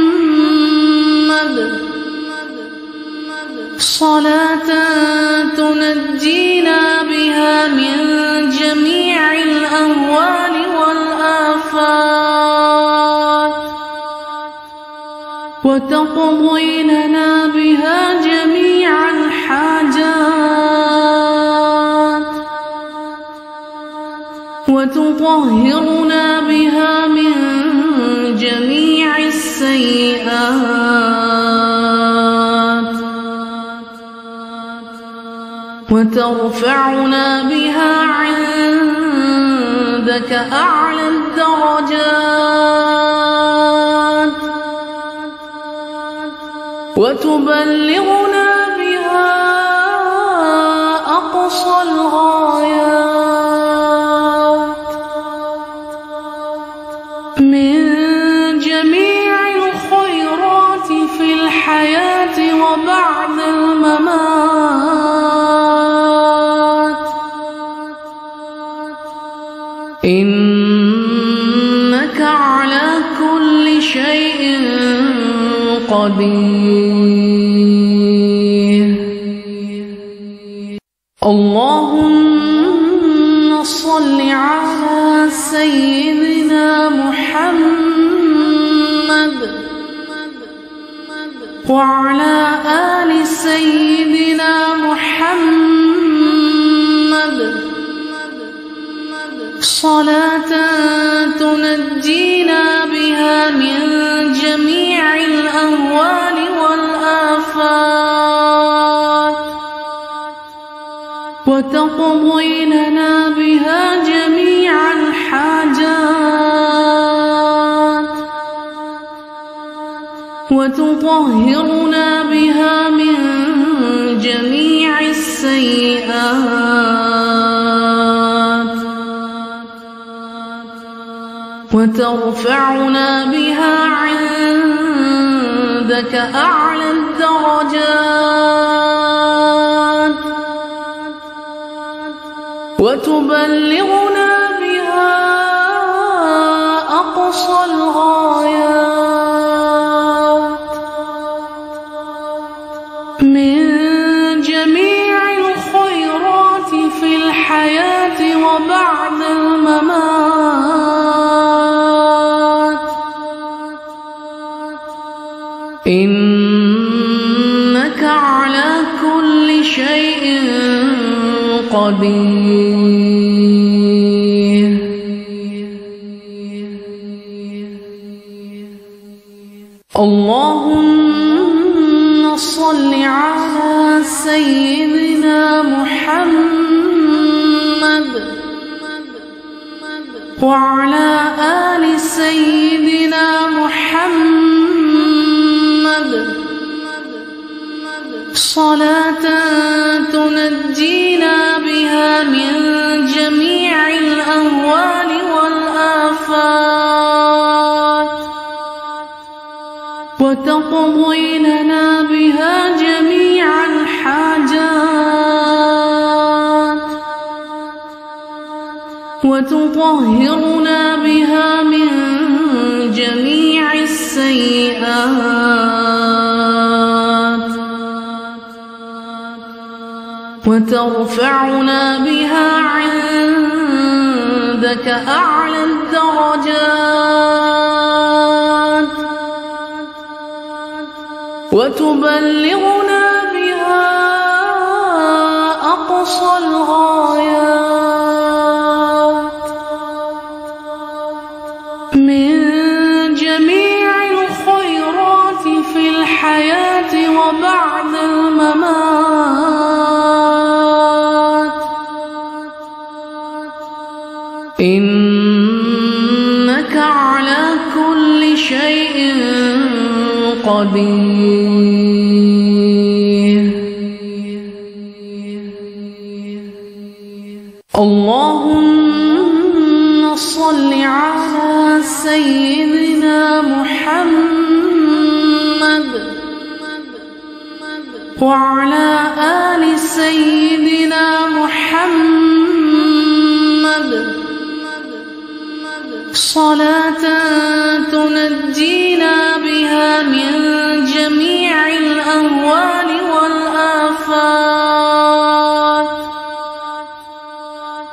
صلاة تنجينا بها من جميع الأهوال والآفات وتقضي لنا بها جميع الحاجات وتطهرنا بها من جميع السيئات وترفعنا بها عندك أعلى الدرجات وتبلغنا بها أقصى الغايات من جميع الخيرات في الحياة وبعد الممات إنك على كل شيء قدير. اللهم صل على سيدنا محمد وعلى آل سيدنا محمد صلاة تنجينا بها من جميع الأهوال والآفات وتقضي لنا بها جميع الحاجات وتطهرنا بها من جميع السيئات وترفعنا بها عندك أعلى الدرجات وتبلغنا بها أقصى الغايات من جميع الخيرات في الحياة وبعد الممات إنك على كل شيء قدير. اللهم صل على سيدنا محمد وعلى آل سيدنا محمد صلاة تنجينا بها من جميع الأهوال والآفات وتقضي لنا بها جميع الحاجات وتطهرنا بها من جميع السيئات وترفعنا بها عندك أعلى الدرجات وتبلغنا بها أقصى الغايات من جميع الخيرات في الحياة وبعد الممات إنك على كل شيء قدير. اللهم صل على سيدنا محمد وعلى آل سيدنا محمد صلاة تنجينا بها من جميع الأهوال والآفات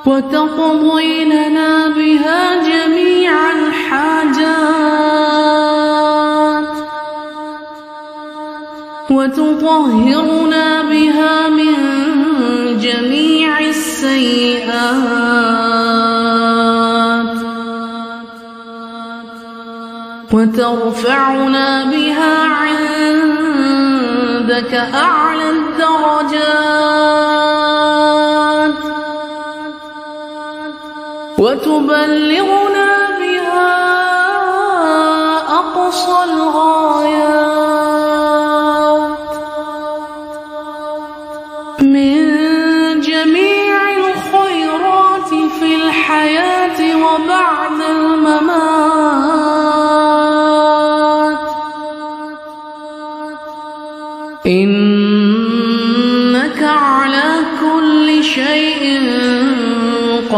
وتقضي لنا بها جميع الحاجات وتطهرنا بها من جميع السيئات وترفعنا بها عندك أعلى الدرجات وتبلغنا بها أقصى الغايات من جميع الخيرات في الحياة وبعد الممات إنك على كل شيء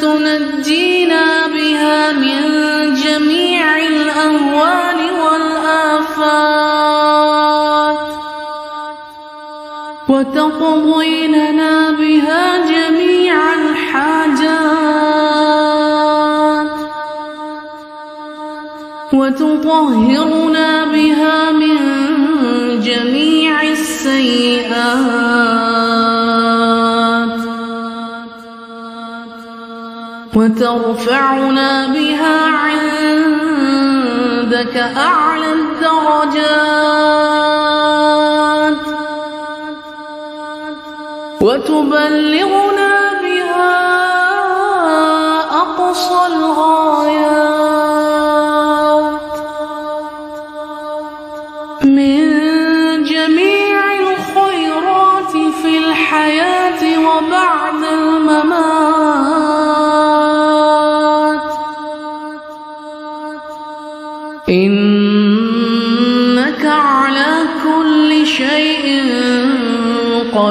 تنجينا بها من جميع الأهوال والآفات وتقضي لنا بها جميع الحاجات وتطهرنا بها من جميع السيئات وترفعنا بها عندك أعلى الدرجات وتبلغنا بها أقصى الغايات من جميع الخيرات في الحياة وبعد الممات إنك على كل شيء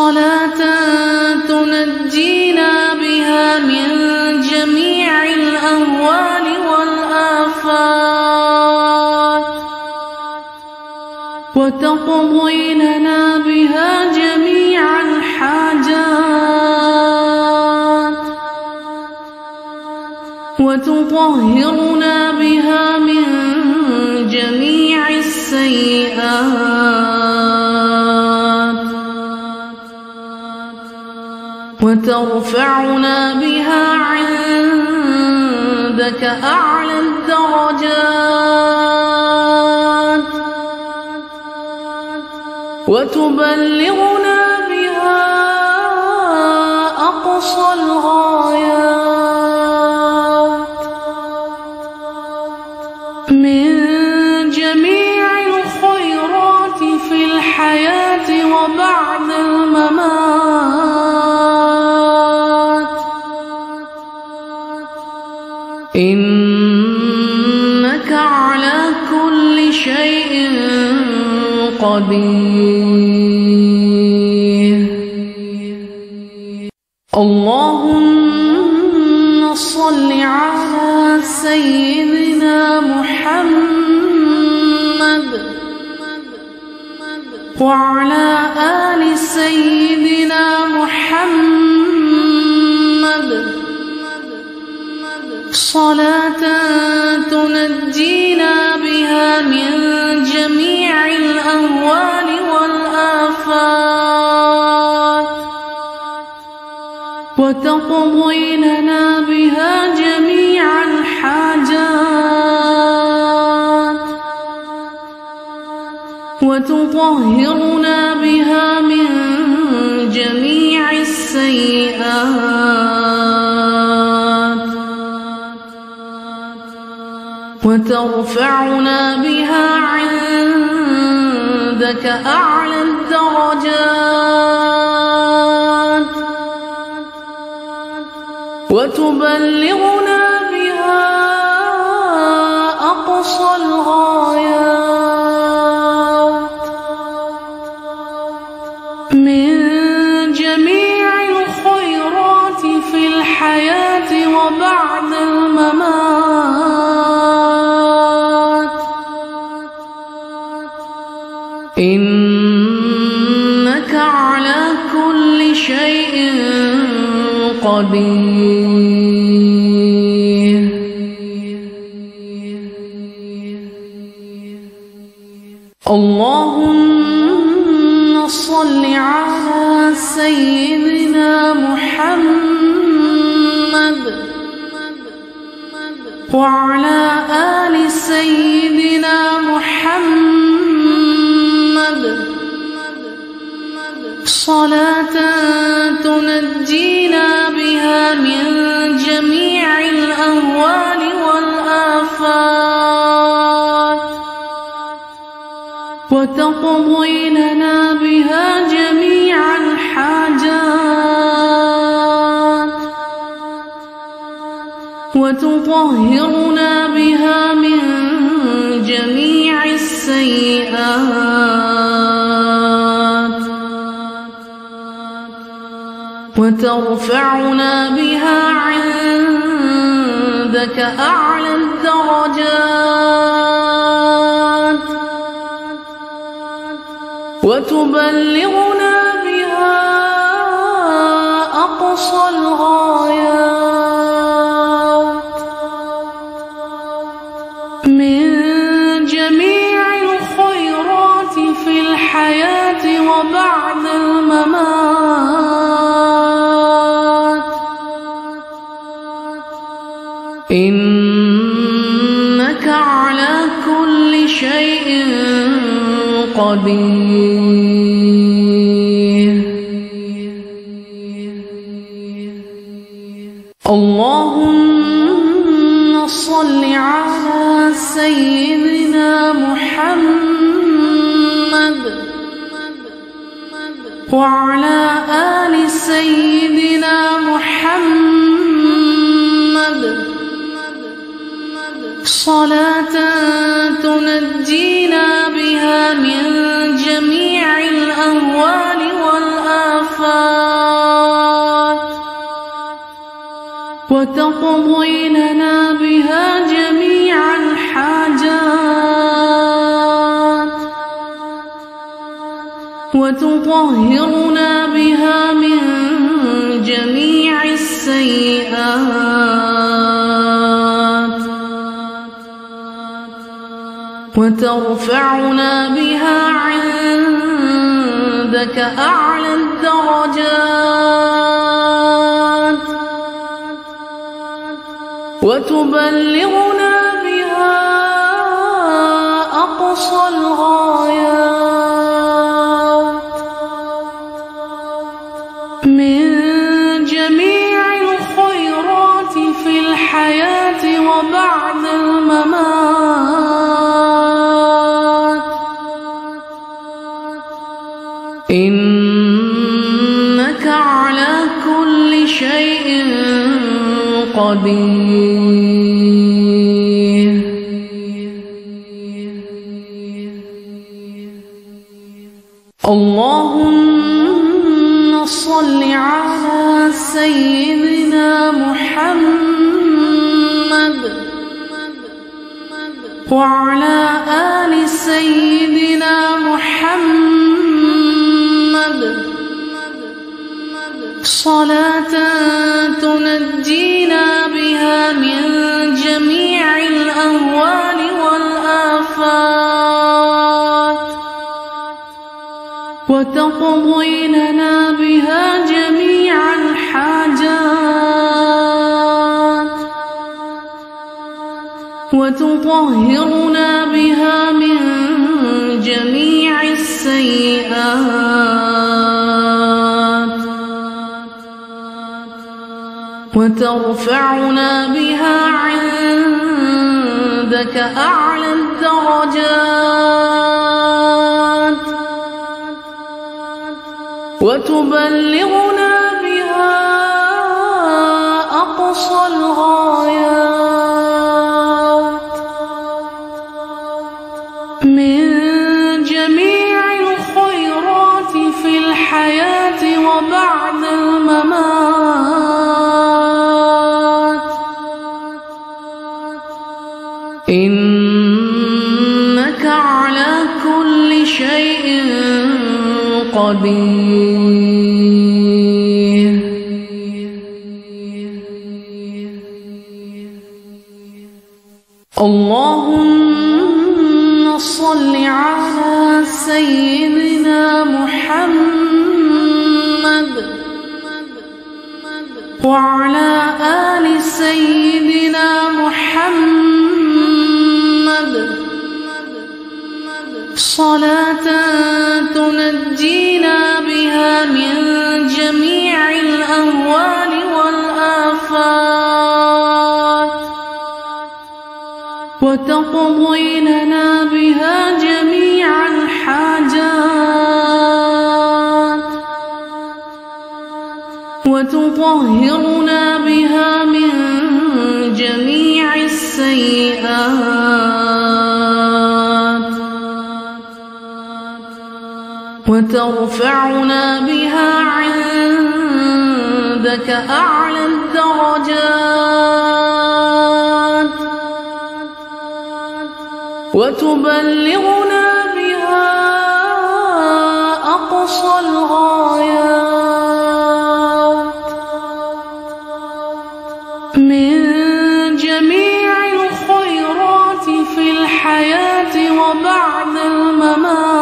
صلاة تنجينا بها من جميع الأهوال والآفات وتقضي لنا بها جميع الحاجات وتطهرنا بها من جميع السيئات وترفعنا بها عندك أعلى الدرجات وتبلغنا بها أقصى الغايات من جميع الخيرات في الحياة وبعد الممات إنك على كل شيء قدير. اللهم صل على سيدنا محمد وعلى آل سيدنا محمد صلاة تنجينا بها من جميع الأهوال والآفات وتقضي لنا بها جميع الحاجات وتطهرنا بها من جميع السيئات وترفعنا بها ربك أعلى الدرجات وتبلغنا بها أقصى الغايات من جميع الخيرات في الحياة وبعد الممات إنك على كل شيء قدير. اللهم صل على سيدنا محمد وعلى آل سيدنا محمد صلاة تنجينا بها من جميع الأهوال والآفات وتقضي لنا بها جميع الحاجات وتطهرنا بها من جميع السيئات وترفعنا بها عندك أعلى الدرجات وتبلغنا بها أقصى الغايات من جميع الخيرات في الحياة وبعد الممات إنك على كل شيء قدير. اللهم صل على سيدنا محمد وعلى آل سيدنا محمد صلاة تنجينا بها من جميع الأهوال والآفات وتقضي لنا بها جميع الحاجات وتطهرنا بها من جميع السيئات وترفعنا بها عندك أعلى الدرجات وتبلغنا بها أقصى الغايات من جميع الخيرات في الحياة وبعد الممات إنك على كل شيء قدير. اللهم صل على سيدنا محمد وعلى آل سيدنا محمد صلاة تنجينا بها من جميع الأهوال والآفات وتقضي لنا بها جميع الحاجات وتطهرنا بها من جميع السيئات وترفعنا بها عندك أعلى الدرجات وتبلغنا بها أقصى الغايات من جميع الخيرات في الحياة وبعد الممات إنك على كل شيء قدير. اللهم صل على سيدنا محمد وعلى آل سيدنا محمد صلاة تنجينا بها من جميع الأهوال والآفات وتقضي لنا بها جميع الحاجات وتطهرنا بها من جميع السيئات وترفعنا بها عندك أعلى الدرجات وتبلغنا بها أقصى الغايات من جميع الخيرات في الحياة وبعد الممات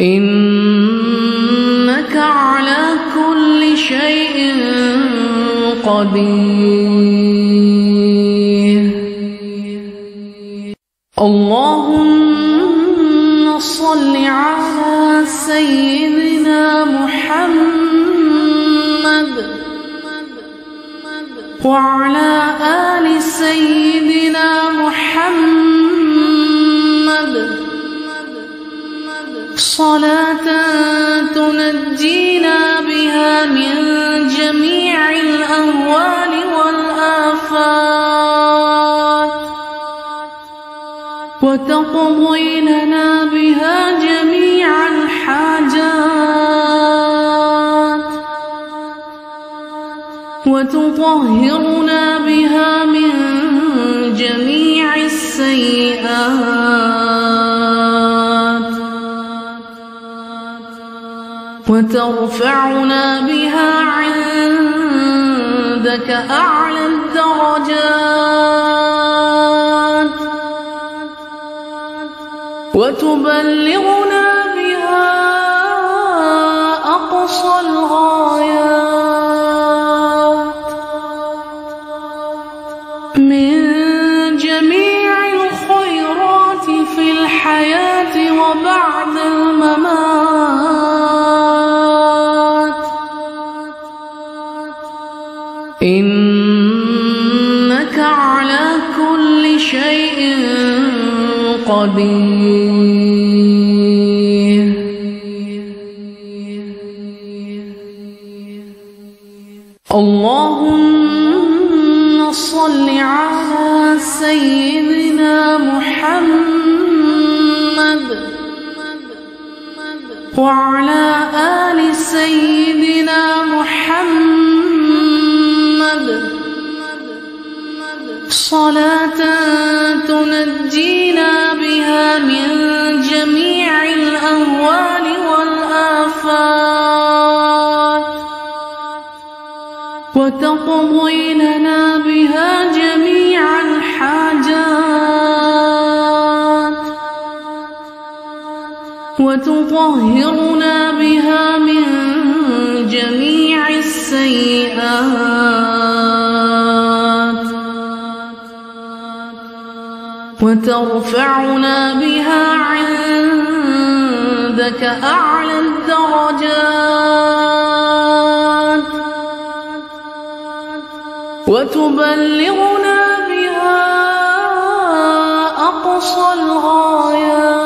إنك على كل شيء قدير. اللهم صل على سيدنا محمد وعلى آل سيدنا محمد صلاة تنجينا بها من جميع الأهوال والآفات وتقضي لنا بها جميع الحاجات وتطهرنا بها من جميع السيئات وترفعنا بها عندك أعلى الدرجات وتبلغنا بها أقصى الغايات من جميع الخيرات في الحياة وبعد الممات إنك على كل شيء قدير. اللهم صل على سيدنا محمد وعلى آل سيدنا محمد صلاة تنجينا بها من جميع الأهوال والآفات وتقضي لنا بها جميع الحاجات وتطهرنا بها من جميع السيئات وترفعنا بها عندك أعلى الدرجات وتبلغنا بها أقصى الغايات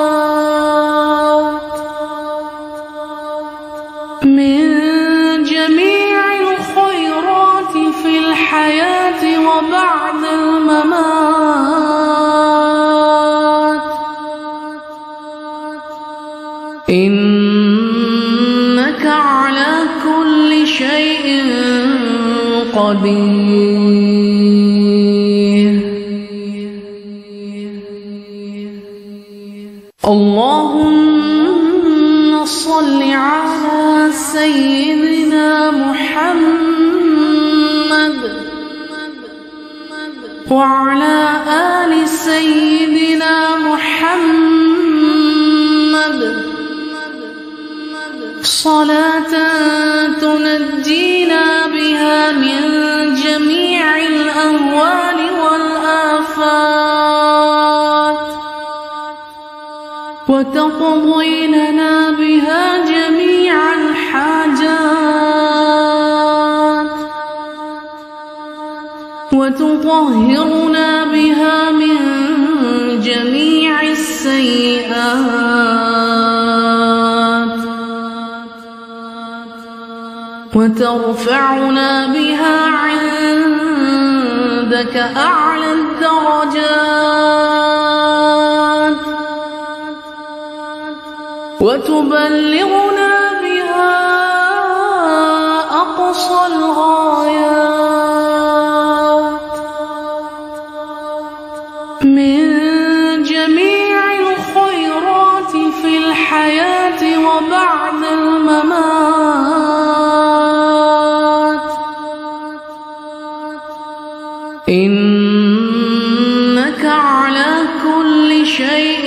إنك على كل شيء قدير. اللهم صل على سيدنا محمد وعلى آل سيدنا محمد صلاة تنجينا بها من جميع الأهوال والآفات وتقضي لنا بها جميع الحاجات وتطهرنا بها من جميع السيئات وترفعنا بها عندك أعلى الدرجات وتبلغنا بها أقصى الغايات من جميع الخيرات في الحياة وبعد الممات. إنك على كل شيء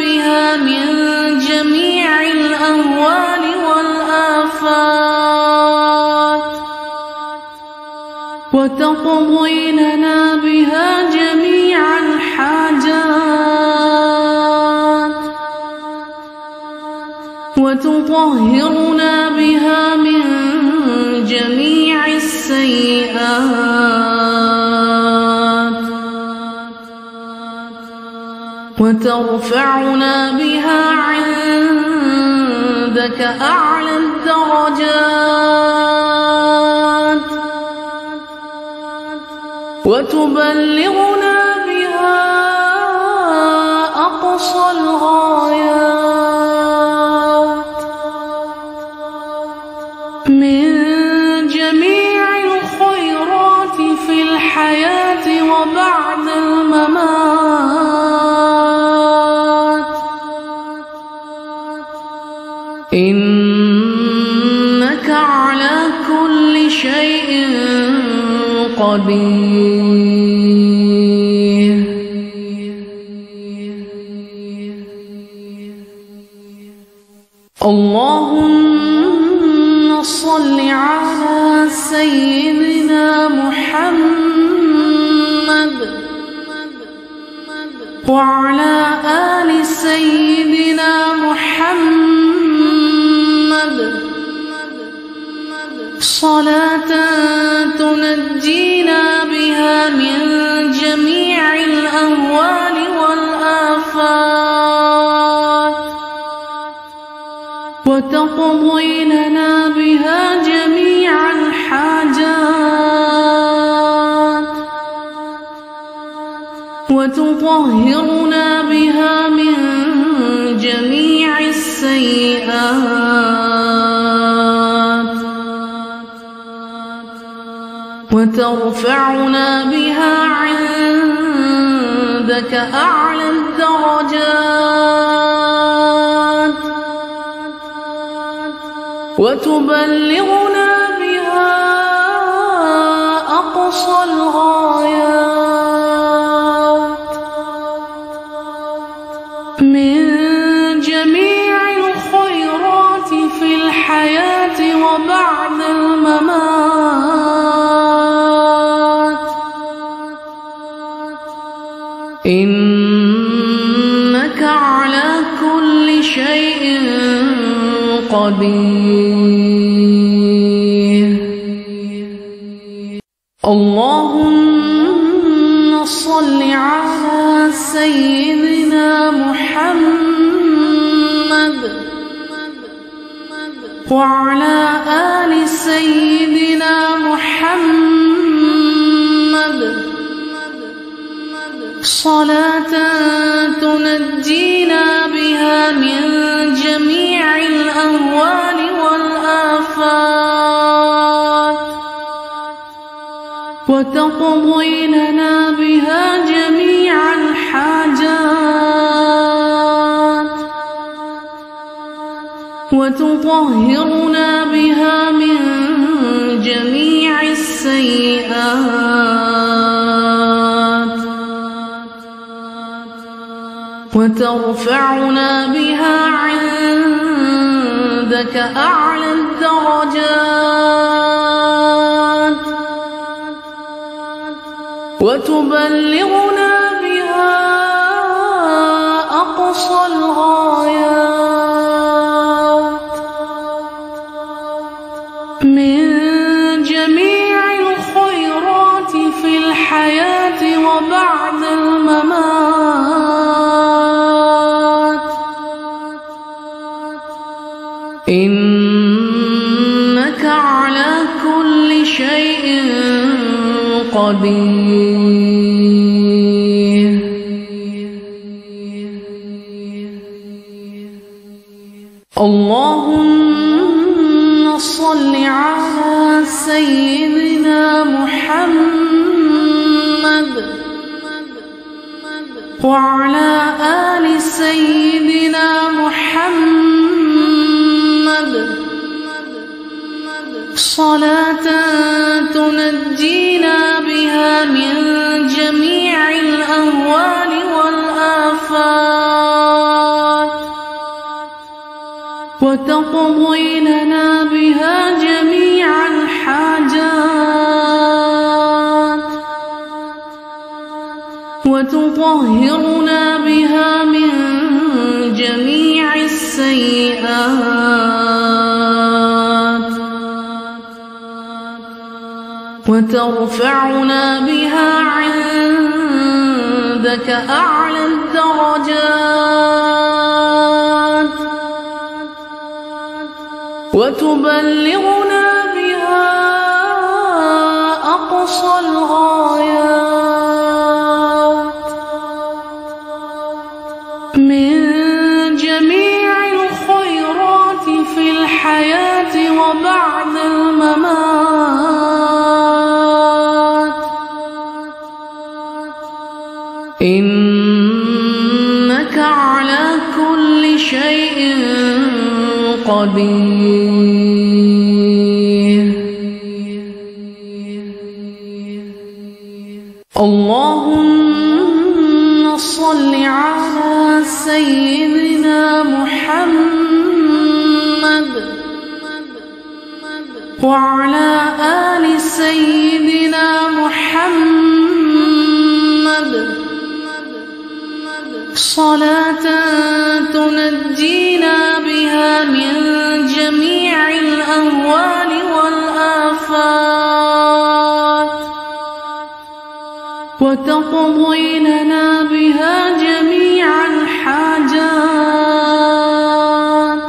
بها من جميع الأهوال والآفات وتقضي لنا بها جميع الحاجات وتطهرنا بها من جميع السيئات وترفعنا بها عندك أعلى الدرجات وتبلغنا بها أقصى الغايات من جميع الخيرات في الحياة وبعد الممات. إنك على كل شيء قدير. اللهم صل على سيدنا محمد وعلى آل سيدنا محمد صلاة تنجينا بها من جميع الأهوال والآفات وتقضي لنا بها جميع الحاجات وتطهرنا بها من جميع السيئات وترفعنا بها عندك أعلى الدرجات وتبلغنا بها أقصى الغايات من جميع الخيرات في الحياة وبعد الممات. إنك على كل القبيح. اللهم صل على سيدنا محمد وعلى آل سيدنا محمد صلاة تنجينا بها من جميع الأهوال والآفات وتقضي لنا بها جميع الحاجات وتطهرنا بها من جميع السيئات وترفعنا بها عندك أعلى الدرجات وتبلغنا بها أقصى الغايات من جميع الخيرات في الحياة وبعد الممات. إنك على كل شيء قدير. اللهم صل على سيدنا محمد وعلى آل سيدنا محمد صلاة تنجينا بها من جميع الأهوال والآفات وتقضي لنا بها جميع الحاجات وتطهرنا بها من جميع السيئات وترفعنا بها عندك أعلى الدرجات وتبلغنا بها أقصى الغايات من جميع الخيرات في الحياة وبعد الممات. إنك على كل شيء قدير. اللهم صل على سيدنا محمد وعلى آل سيدنا محمد صلاة تنجينا بها من جميع الأهوال والآفات وتقضي لنا بها جميع الحاجات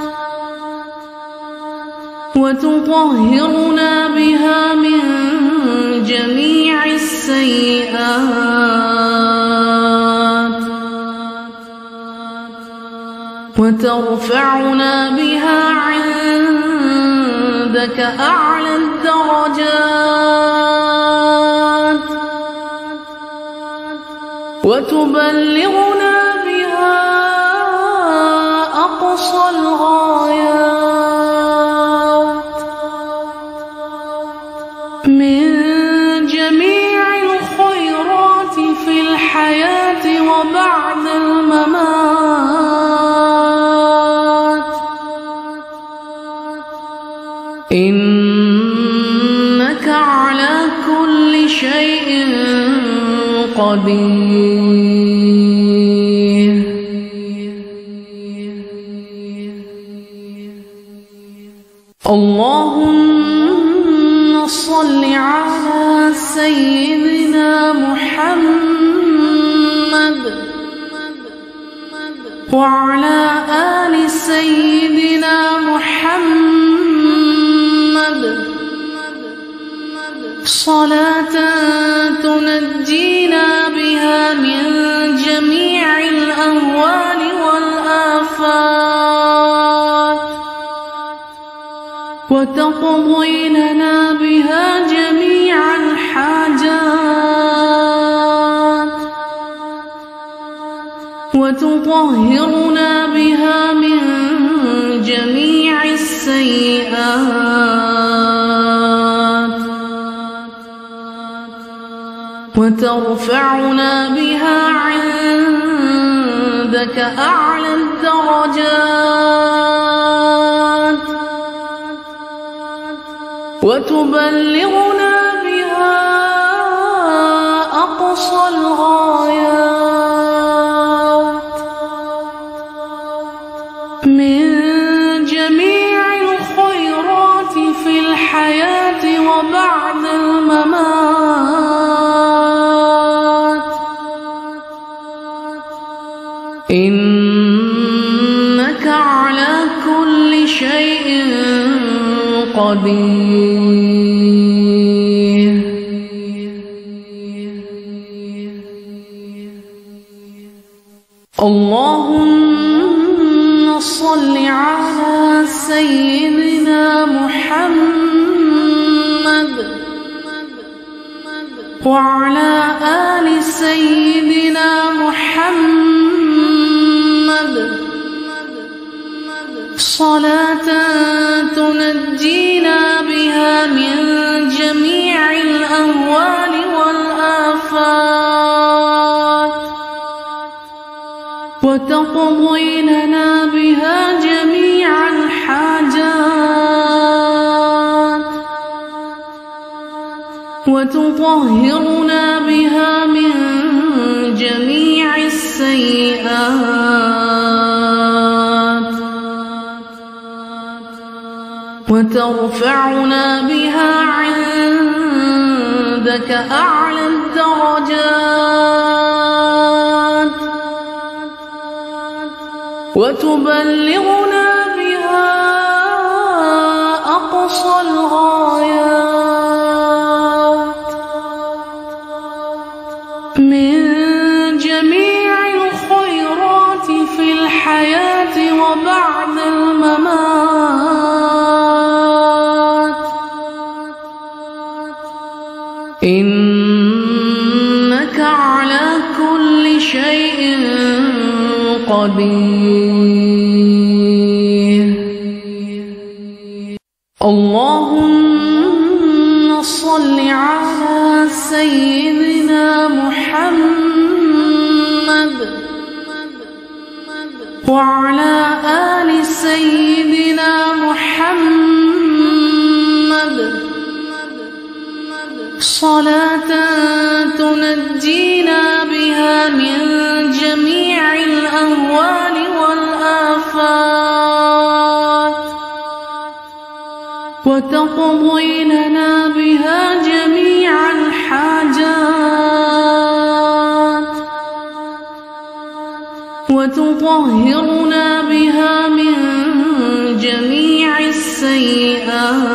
وتطهرنا بها من جميع السيئات وترفعنا بها عندك أعلى الدرجات وتبلغنا بها أقصى الغايات من جميع الخيرات في الحياة وبعد الممات. إنك على كل شيء قدير. وعلى آل سيدنا محمد صلاة تنجينا بها من جميع الأهوال والآفات وتقضي لنا بها جميع الحاجات وتطهرنا بها من جميع السيئات وترفعنا بها عندك أعلى الدرجات وتبلغنا بها أقصى الغايات من جميع الخيرات في الحياة وبعد الممات إنك على كل شيء قدير. اللهم صل على سيدنا محمد وعلى آل سيدنا محمد صلاة تنجينا بها من جميع الأهوال والآفات وتقضي لنا بها جميع الحاجات وتطهرنا بها من جميع السيئات وترفعنا بها عندك أعلى الدرجات وتبلغنا بها أقصى الغايات من جميع الخيرات في الحياة وبعد الممات إنك على كل شيء قدير. اللهم صل على سيدنا محمد وعلى آل سيدنا محمد صلاة تنجينا بها من جميع الأهوال والآفات وتقضي لنا بها جميع الحاجات وتطهرنا بها من جميع السيئات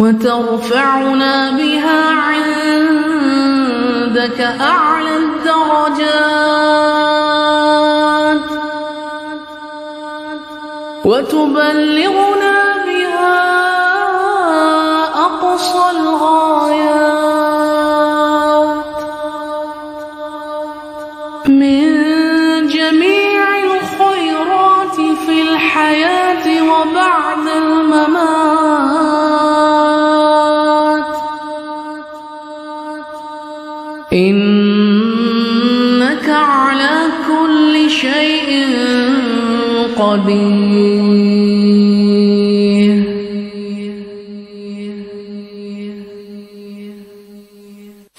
وترفعنا بها عندك أعلى الدرجات وتبلغنا بها أقصى الغايات من جميع الخيرات في الحياة وبعد الممات إنك على كل شيء قدير.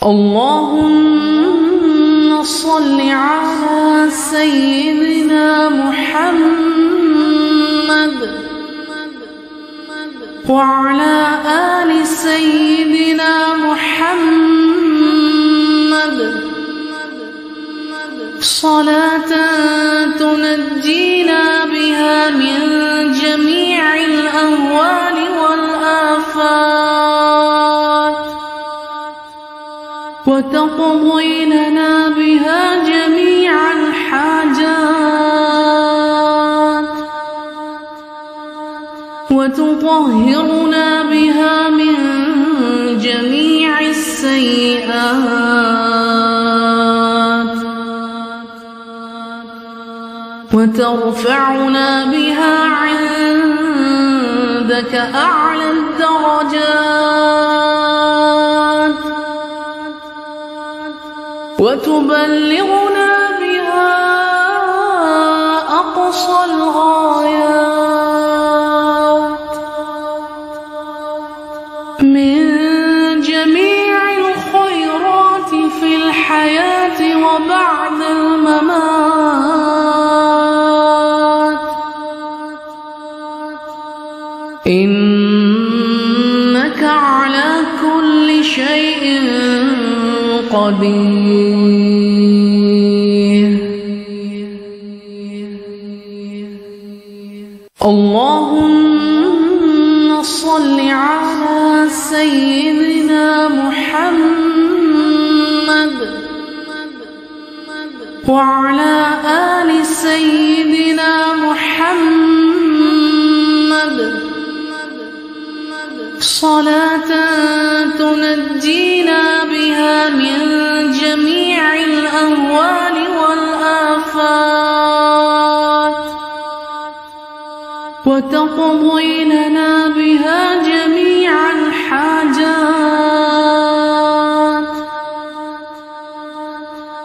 اللهم صل على سيدنا محمد وعلى آل سيدنا محمد صلاة تنجينا بها من جميع الأهوال والآفات وتقضي لنا بها جميع الحاجات وتطهرنا بها من جميع السيئات وترفعنا بها عندك أعلى الدرجات وتبلغنا بها أقصى الغايات من جميع الخيرات في الحياة وبعد الممات إنك على كل شيء قدير. اللهم صل على سيدنا محمد وعلى آل سيدنا محمد صلاة تنجينا بها من جميع الأهوال والآفات وتقضي لنا بها جميع الحاجات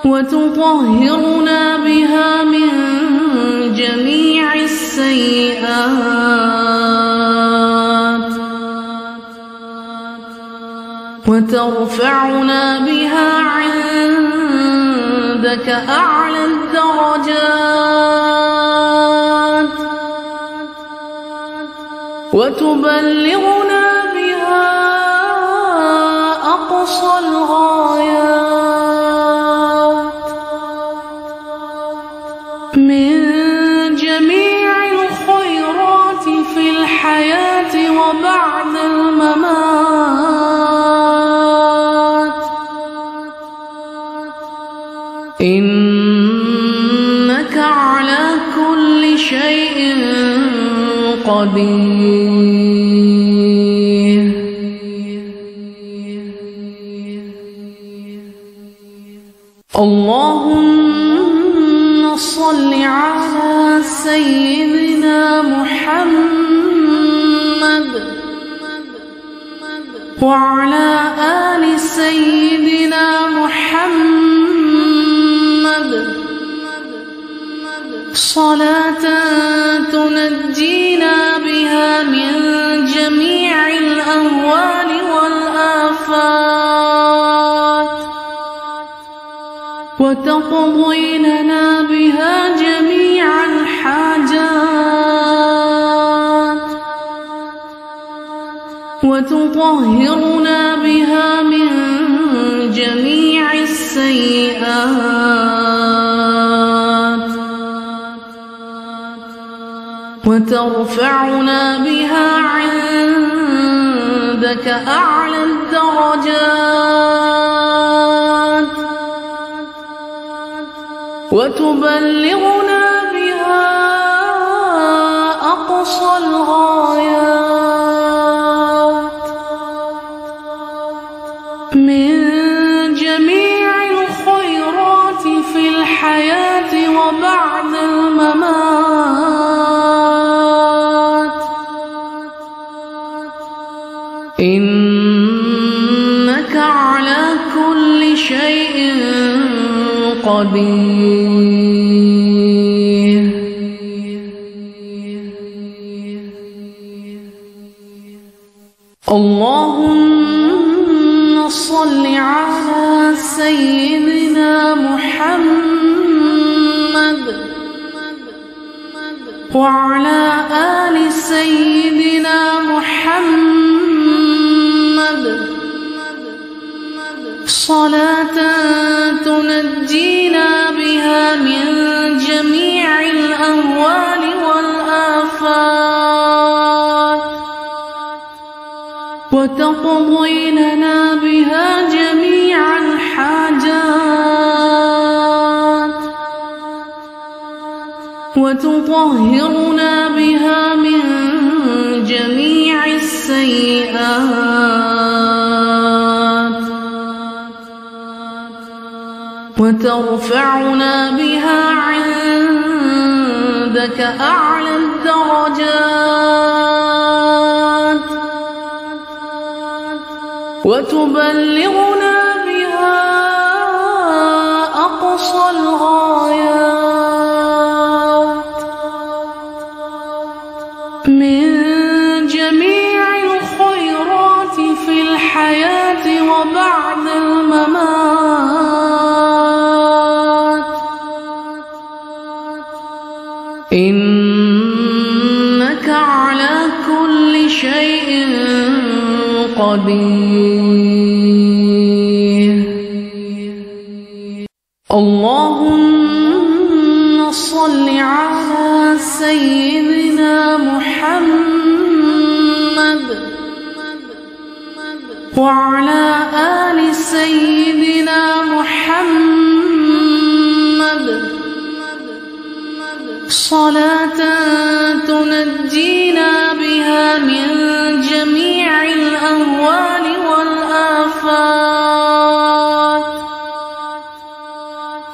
وتطهرنا بها من جميع السيئات وترفعنا بها عندك أعلى الدرجات وتبلغنا بها أقصى الغايات من جميع الخيرات في الحياة وبعد الممات إنك على كل شيء قدير. اللهم صل على سيدنا محمد وعلى آل سيدنا محمد صلاة تنجينا بها من جميع الأهوال والآفات وتقضي لنا بها جميع الحاجات وتطهرنا بها من جميع السيئات وترفعنا بها عندك أعلى الدرجات وتبلغنا بها أقصى الغايات من جميع الخيرات في الحياة وبعد الممات إنك على كل شيء قدير. اللهم صل على سيدنا محمد وعلى آل سيدنا محمد صلاة تنجينا بها من فاقضي لنا بها جميع الحاجات وتطهرنا بها من جميع السيئات وترفعنا بها عندك أعلى الدرجات وتبلغنا بها أقصى الغايات من جميع الخيرات في الحياة وبعد الممات إنك على كل شيء قدير. اللهم صل على سيدنا محمد وعلى آل سيدنا محمد صلاة تنجينا بها من جميع الأهوال والآفات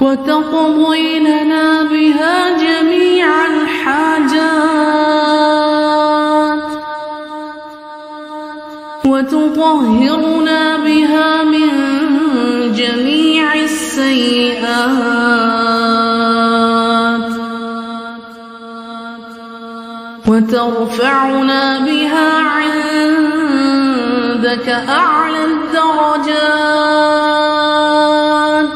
وتقضي لنا بها جميع الحاجات وتطهرنا بها من جميع السيئات وترفعنا بها عندك أعلى الدرجات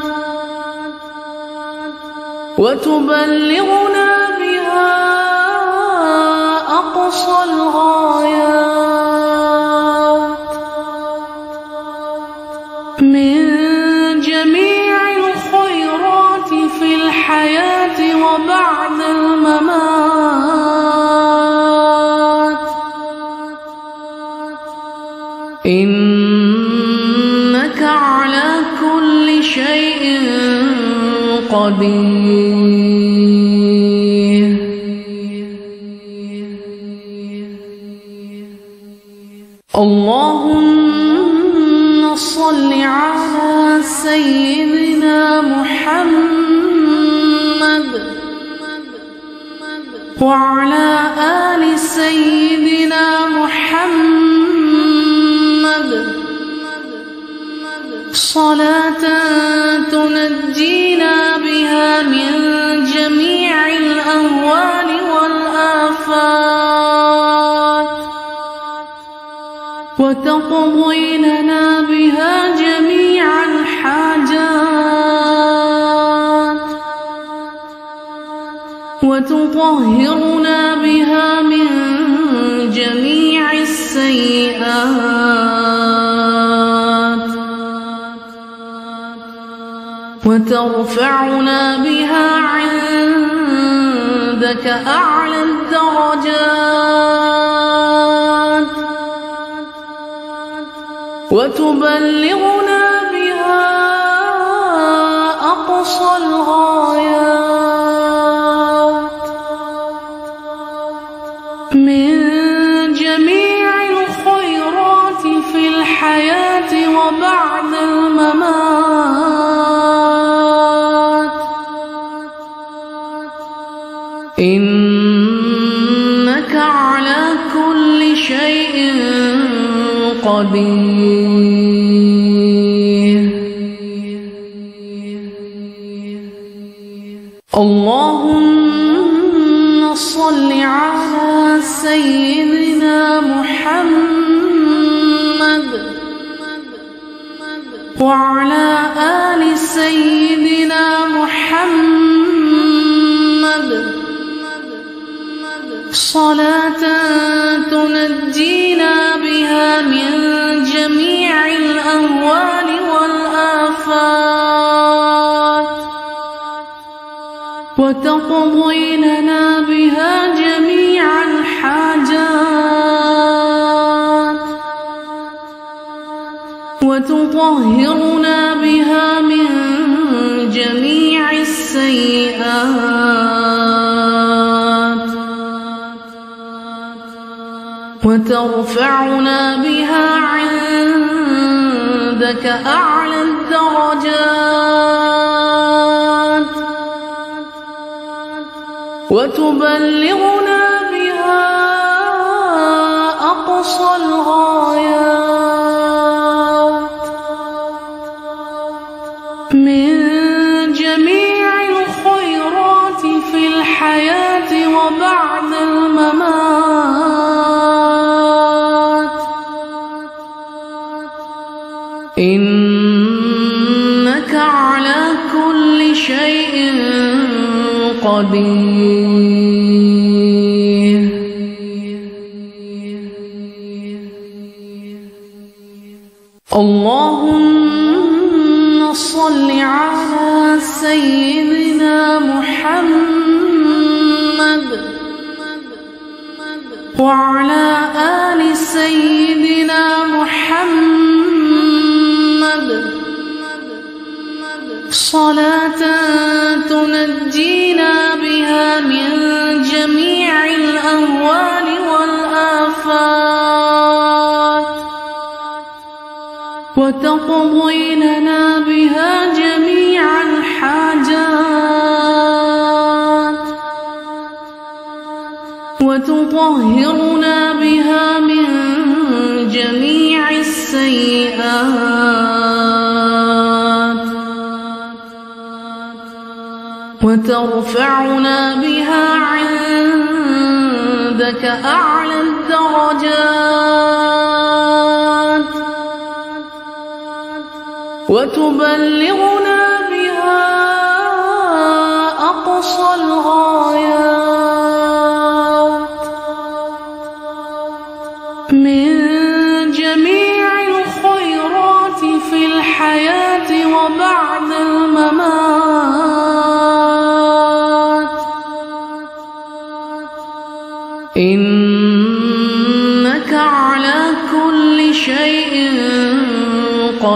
وتبلغنا بها أقصى الغايات من جميع الخيرات في الحياة وبعد الممات إنك على كل شيء قدير. اللهم صل على سيدنا محمد وعلى آل سيدنا محمد صلاة تنجينا بها من جميع الأهوال والآفات وتقضي لنا بها جميع الحاجات وتطهرنا بها من جميع السيئات وترفعنا بها عندك أعلى الدرجات وتبلغنا بها أقصى الغايات من جميع الخيرات في الحياة وبعد الممات إنك على كل شيء قدير. اللهم صل على سيدنا محمد وعلى آل سيدنا محمد صلاة تنجينا بها من جميع الأهوال والآفات وتقضي لنا بها جميع الحاجات وتطهرنا بها من جميع السيئات وترفعنا بها عندك أعلى الدرجات وتبلغنا بها أقصى الغايات من جميع الخيرات في الحياة وبعد الممات إنك على كل شيء قدير. اللهم صل على سيدنا محمد وعلى آل سيدنا محمد صلاة تنجينا بها من جميع الأهوال والآفات وتقضي لنا بها جميع الحاجات وتطهرنا بها من جميع السيئات وترفعنا بها عندك أعلى الدرجات وتبلغنا بها أقصى الغايات من جميع الخيرات في الحياة وبعد الممات إنك على كل شيء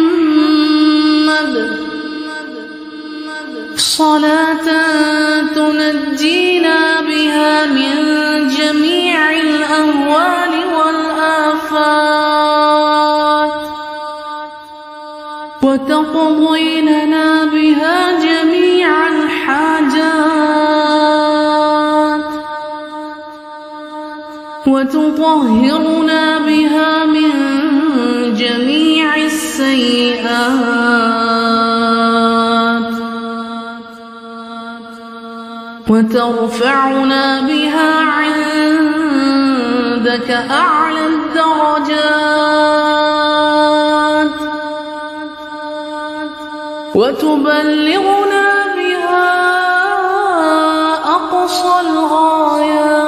جميع الأهوال والآفات وتقضي لنا بها جميع الحاجات وتطهرنا بها من جميع السيئات وترفعنا بها عندك أعلى الدرجات وتبلغنا بها أقصى الغايات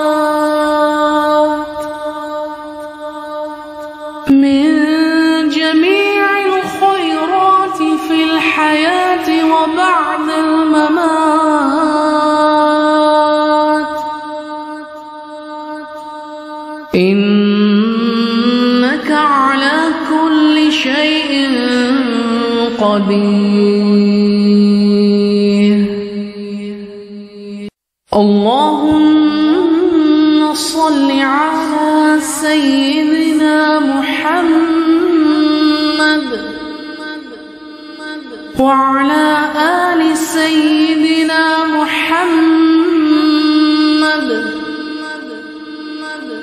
من جميع الخيرات في الحياة وبعد الممات إنك على كل شيء قدير. اللهم صل على سيدنا محمد وعلى آل سيدنا محمد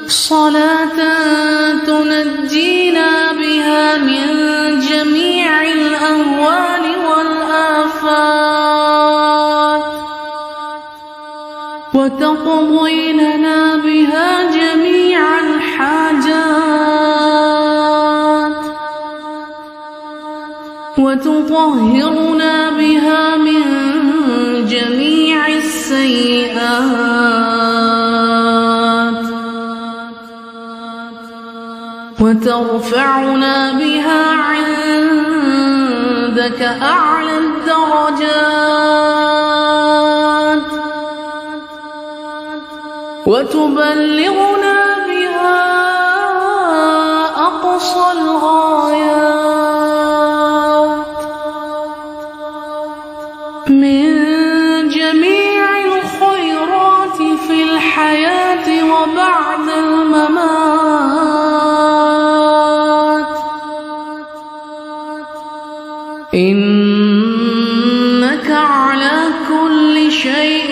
صلاة تنجينا بها من جميع الأهوال والآفات وتقضي لنا بها جميع الحاجات وتطهرنا بها من جميع السيئات وترفعنا بها عندك أعلى الدرجات وتبلغنا بها أقصى الغايات من جميع الخيرات في الحياة وبعد الممات إنك على كل شيء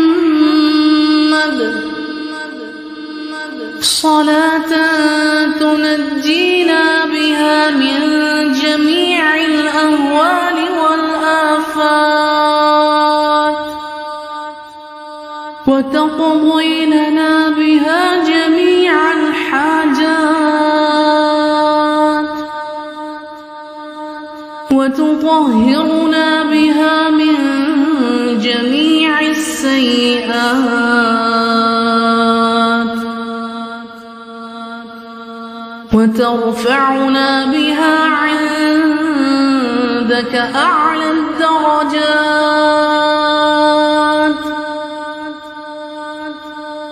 صلاة تنجينا بها من جميع الأهوال والآفات وتقضي لنا بها جميع الحاجات وتطهرنا بها من جميع السيئات وترفعنا بها عندك أعلى الدرجات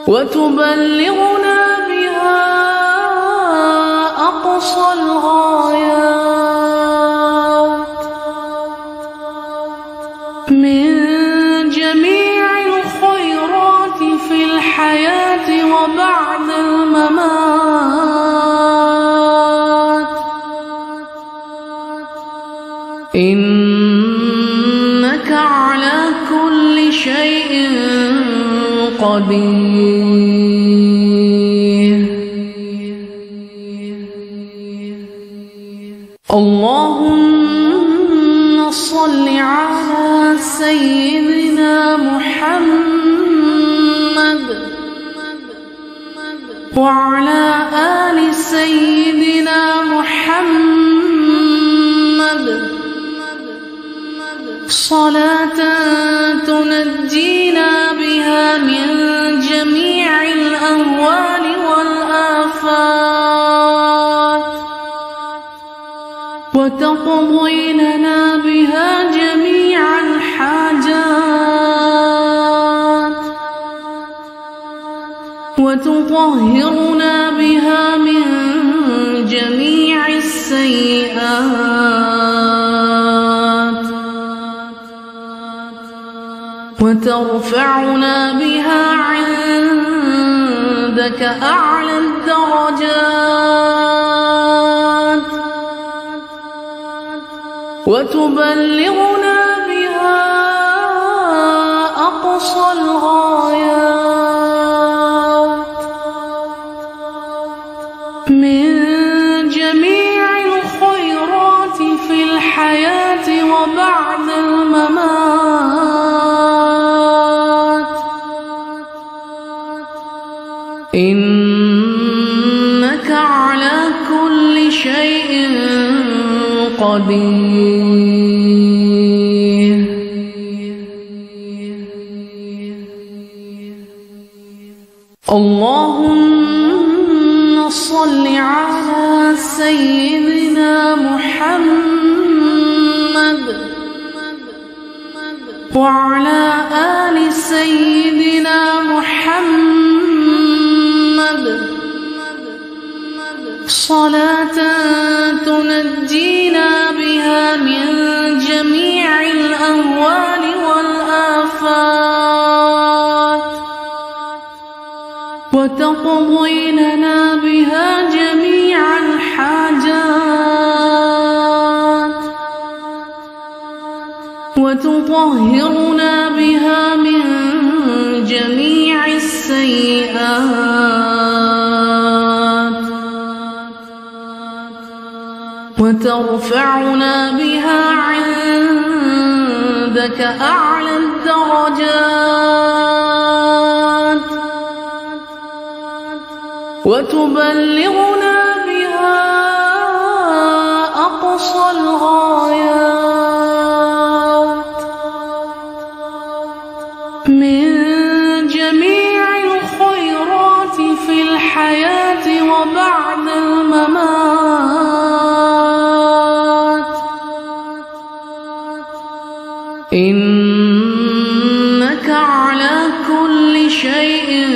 وتبلغنا بها أقصى الغايات من جميع الخيرات في الحياة وبعد الممات إنك على كل شيء قدير. اللهم صل على سيدنا محمد وعلى آل سيدنا محمد صلاة تنجينا بها من جميع الأهوال والآفات وتقضي لنا بها جميع الحاجات وتطهرنا بها من جميع السيئات وترفعنا بها عندك أعلى الدرجات وتبلغنا بها أقصى الغايات من جميع الخيرات في الحياة وبعد الممات إنك على كل شيء قدير. اللهم صل على سيدنا محمد وعلى آل سيدنا محمد صلاة تنجينا بها من جميع الأهوال والآفات وتقضي لنا بها جميع الحاجات وتطهرنا بها من جميع السيئات وترفعنا بها عندك فإنك أعلى الدرجات وتبلغنا بها أقصى الغايات من جميع الخيرات في الحياة وبعد الممات إنك على كل شيء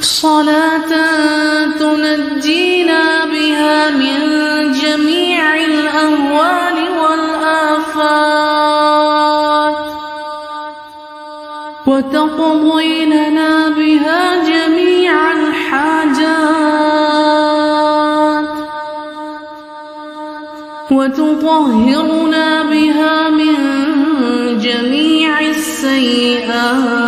صلاة تنجينا بها من جميع الأهوال والآفات وتقضي لنا بها جميع الحاجات وتطهرنا بها من جميع السيئات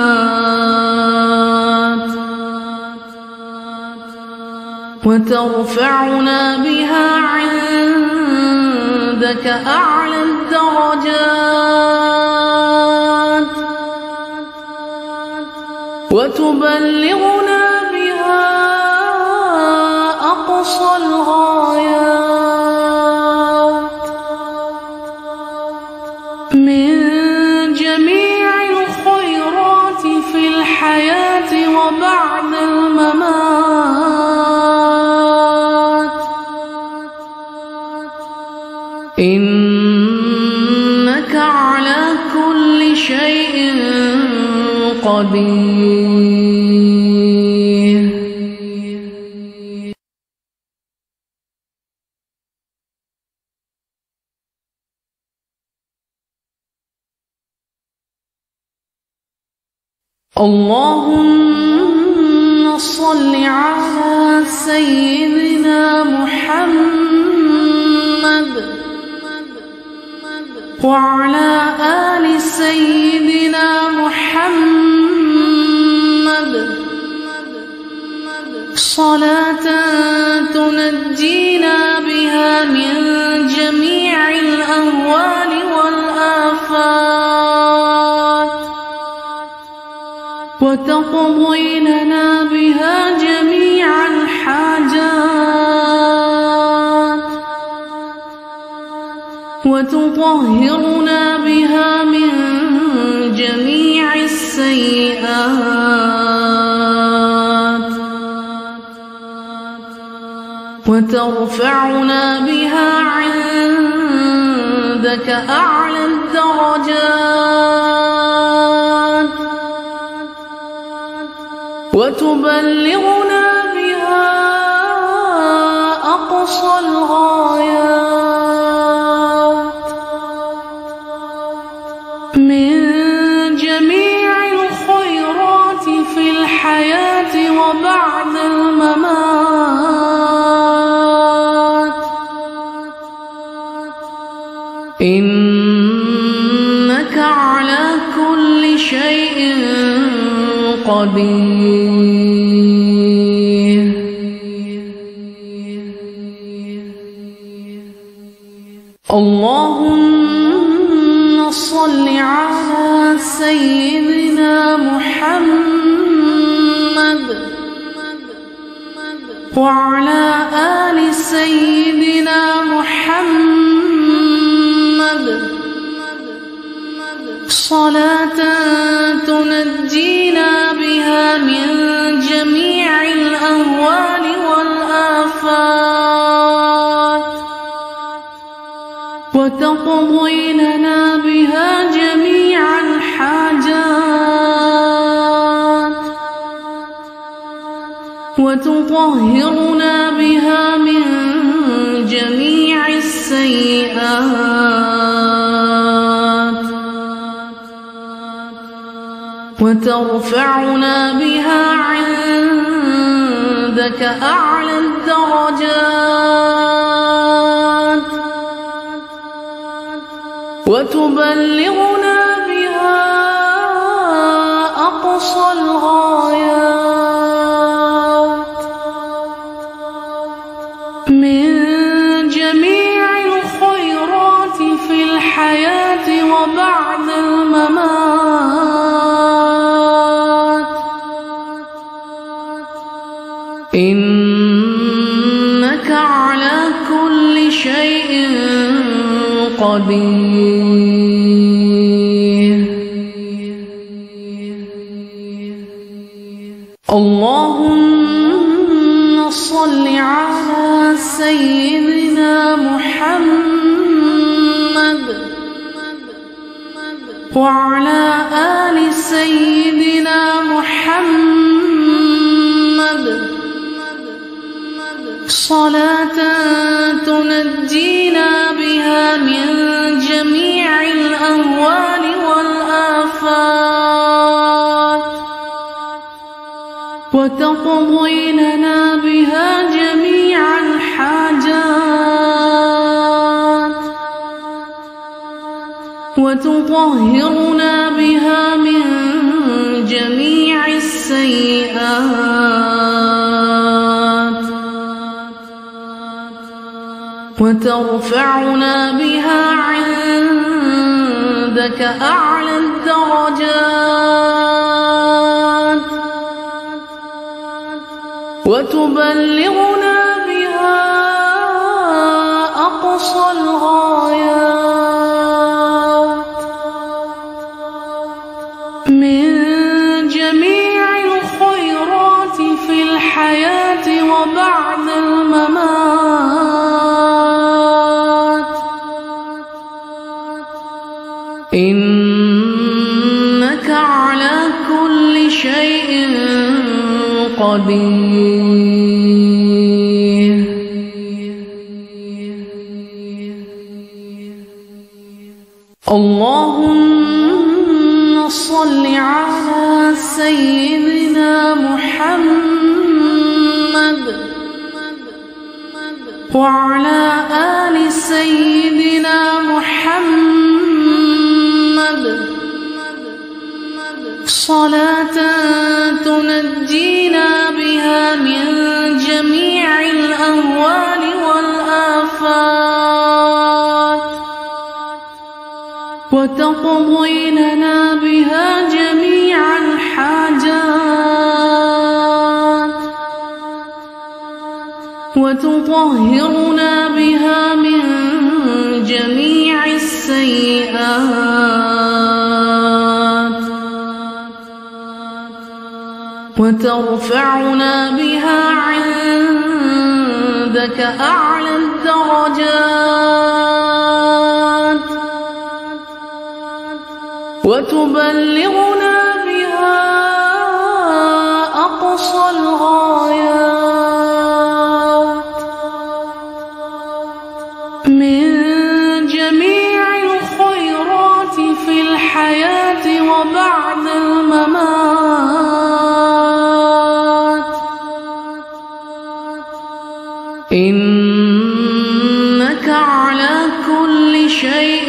وترفعنا بها عندك أعلى الدرجات وتبلغنا بها أقصى الغايات من جميع الخيرات في الحياة وبعد الممات إنك على كل شيء قدير. اللهم صل على سيدنا محمد وعلى آل سيدنا محمد صلاة تنجينا بها من جميع الأهوال والآفات وتقضي لنا بها جميع الحاجات وتطهرنا بها من جميع السيئات وترفعنا بها عندك أعلى الدرجات وتبلغنا بها أقصى الغايات من جميع الخيرات في الحياة وبعد الممات إنك على كل شيء قدير. اللهم صل على سيدنا محمد وعلى آل سيدنا محمد صلاة تنجينا بها من جميع الأهوال والآفات وتقضي لنا بها جميع الحاجات وتطهرنا بها من جميع السيئات وترفعنا بها عندك أعلى الدرجات وتبلغنا بها أقصى الغايات من جميع الخيرات في الحياة وبعد الممات إنك على كل شيء قدير. اللهم صل على سيدنا محمد وعلى آل سيدنا محمد صلاة تنجينا بها من جميع الأهوال والآفات وتقضي لنا بها جميع الحاجات وتطهرنا بها من جميع السيئات وترفعنا بها عندك أعلى الدرجات وتبلغنا بها أقصى الغايات من جميع الخيرات في الحياة وبعد الممات إنك على كل شيء قدير. اللهم صل على سيدنا محمد وعلى آل سيدنا محمد صلاة تنجينا بها من جميع الأهوال والآفات وتقضي لنا بها جميع الحاجات وتطهرنا بها من جميع السيئات وترفعنا بها عندك أعلى الدرجات وتبلغنا بها أقصى الغايات من جميع الخيرات في الحياة وبعد الممات إنك على كل شيء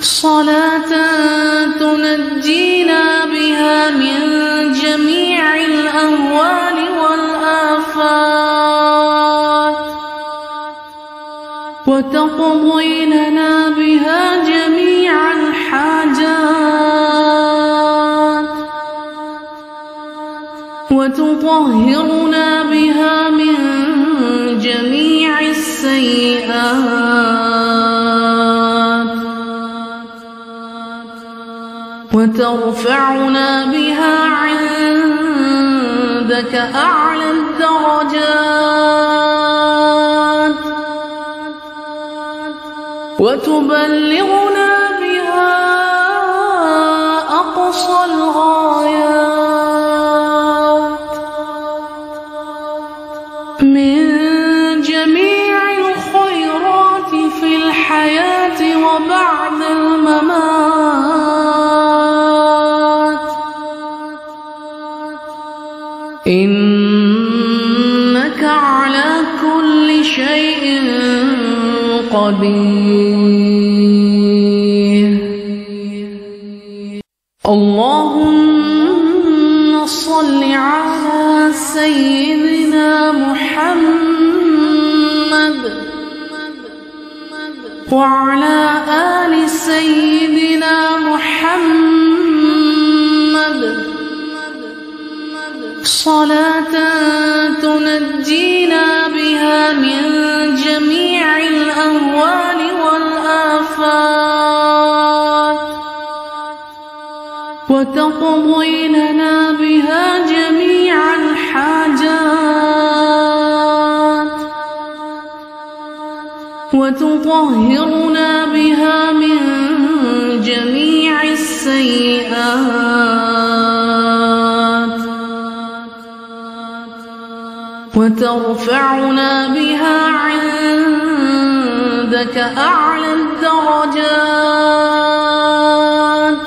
صلاة تنجينا بها من جميع الأهوال والآفات وتقضي لنا بها جميع الحاجات وتطهرنا بها من جميع السيئات وترفعنا بها ذلك أعلى الدرجات وتبلغنا بها أقصى الغايات من جميع الخيرات في الحياة وبعد الممات إنك على كل شيء قدير. اللهم صل على سيدنا محمد وعلى آل سيدنا محمد صلاة تنجينا بها من جميع الأهوال والآفات وتقضي لنا بها جميع الحاجات وتطهرنا بها من جميع السيئات وترفعنا بها عندك أعلى الدرجات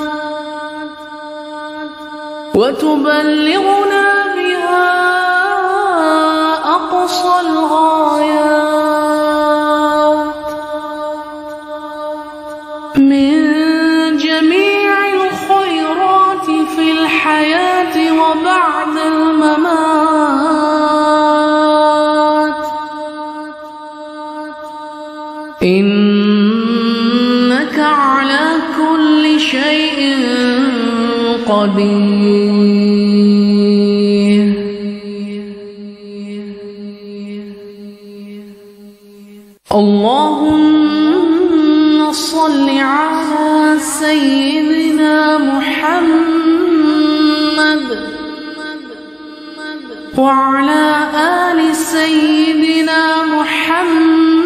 وتبلغنا بها أقصى الغايات من جميع الخيرات في الحياة وبعد الممات إنك على كل شيء قدير. اللهم صل على سيدنا محمد وعلى آل سيدنا محمد صلاة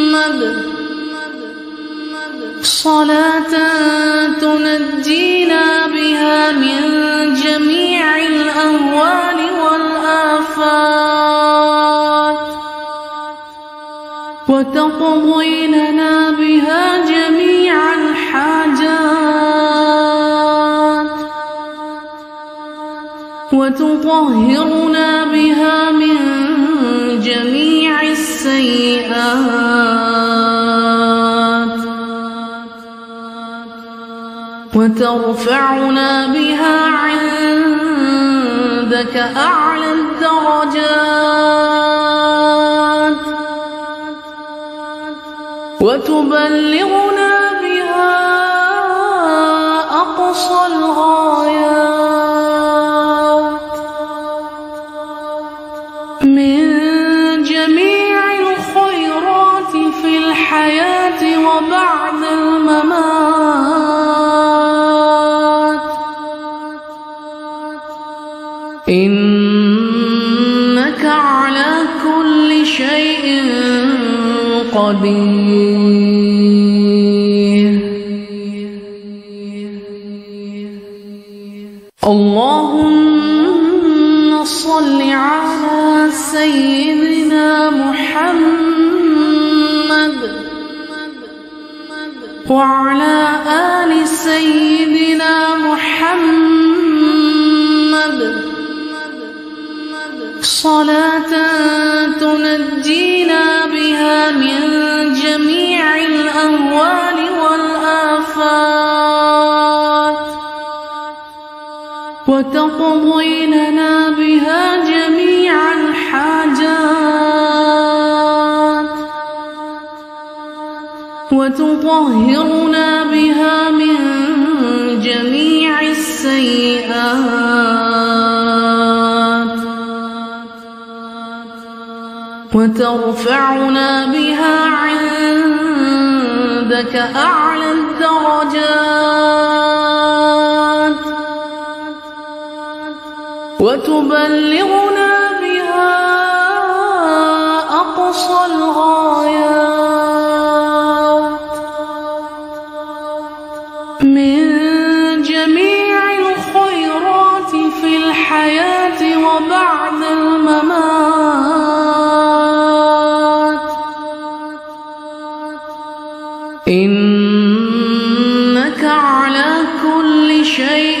تنجينا بها من جميع الأهوال والآفات وتقضي لنا بها جميع الحاجات وتطهرنا بها من جميع السيئات وترفعنا بها عندك أعلى الدرجات وتبلغنا بها أقصى الغايات من جميع الخيرات في الحياة وبعد الممات إنك على كل شيء قدير. اللهم صل على سيدنا محمد وعلى آل سيدنا محمد صلاة تنجينا بها من جميع الأهوال والآفات وتقضي لنا بها جميع الحاجات وتطهرنا بها من جميع السيئات وترفعنا بها عندك أعلى الدرجات وتبلغنا بها أقصى الغايات من جميع الخيرات في الحياة وبعد الممات إنك على كل شيء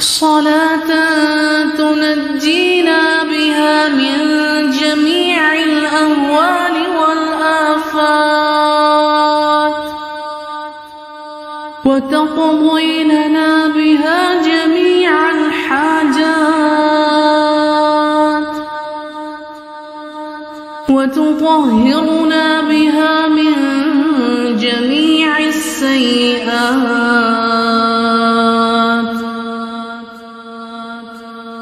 صلاة تنجينا بها من جميع الأهوال والآفات وتقضي لنا بها جميع الحاجات وتطهرنا بها من جميع السيئات وترفعنا بها عندك أعلى الدرجات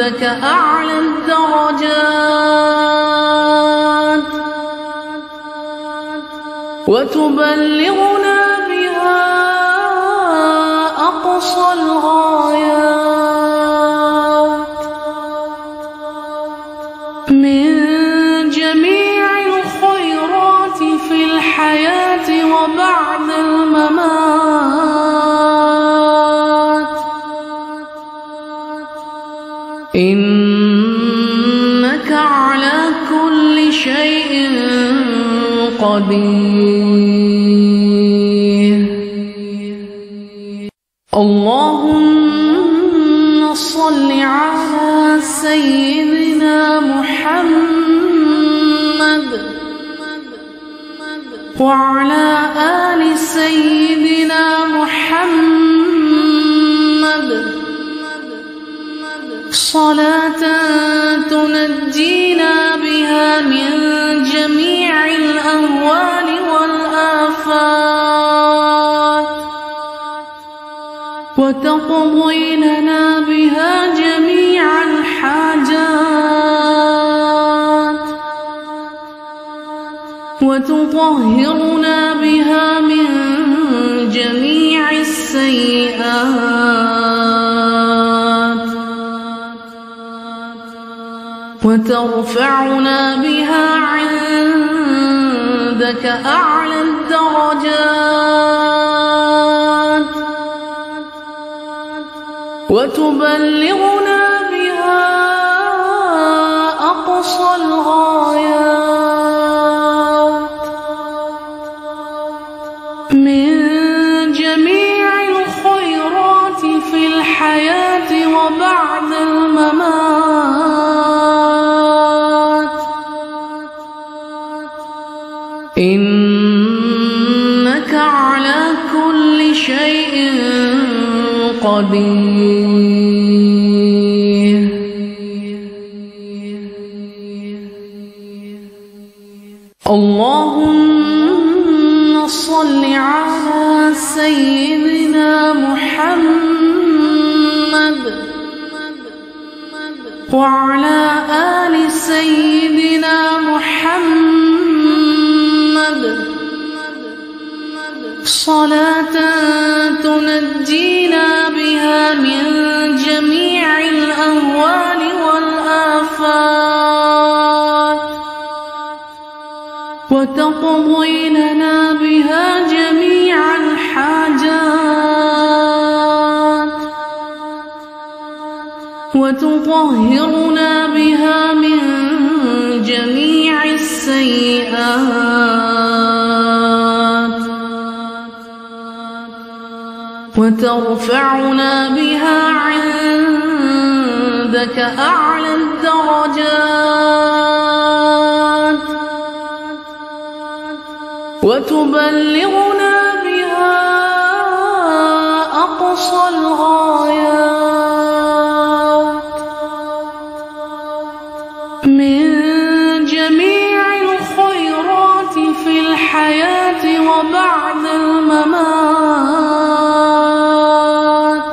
وتبلغنا بها أقصى الغايات من جميع الخيرات في الحياة وبعد الممات إنك على كل شيء قدير. اللهم صل على سيدنا محمد وعلى آل سيدنا محمد صلاة تنجينا بها من جميع الأهوال والآفات وتقضي لنا بها جميع الحاجات وتطهرنا بها من جميع السيئات وترفعنا بها عندك أعلى الدرجات وتبلغنا بها أقصى أقصى الغايات من جميع الخيرات في الحياة وبعد الممات إنك على كل شيء قدير. اللهم صل على سيدنا محمد وعلى آل سيدنا محمد صلاة تنجينا بها من جميع الأهوال والآفات وتقضي لنا بها جميع الحاجات وتطهرنا بها من جميع السيئات وترفعنا بها عندك أعلى الدرجات وتبلغنا بها أقصى الغايات من جميع الخيرات في الحياة وبعد الممات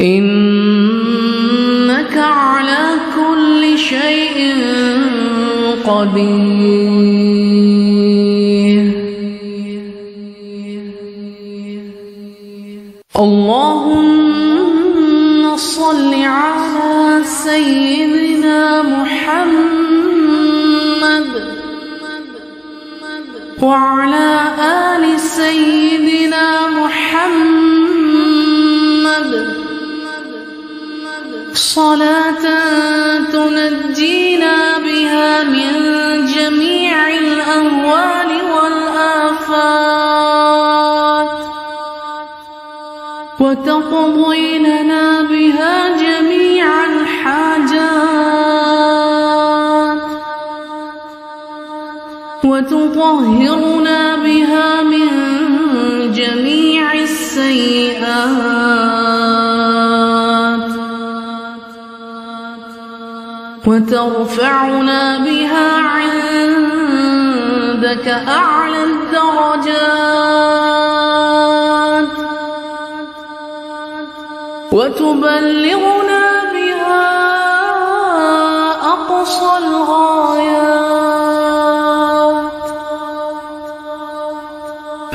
إنك على كل شيء قدير. اللهم صل على سيدنا محمد وعلى آل سيدنا محمد صلاة تنجينا بها من جميع الأهوال والآفات وتقضي لنا بها جميع الحاجات وتطهرنا بها من جميع السيئات وترفعنا بها عندك أعلى الدرجات وتبلغنا بها أقصى الغايات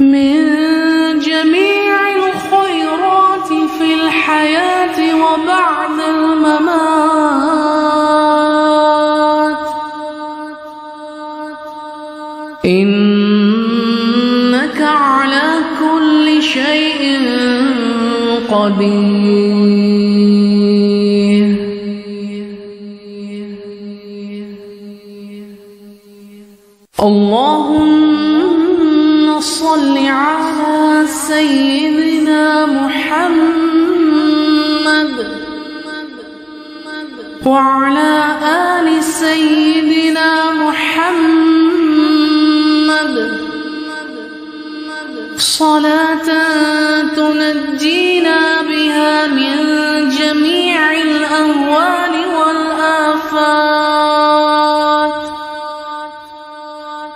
من جميع الخيرات في الحياة وبعد الممات إنك على كل شيء قدير. اللهم صل على سيدنا محمد وعلى آل سيدنا محمد صلاة تنجينا بها من جميع الأهوال والآفات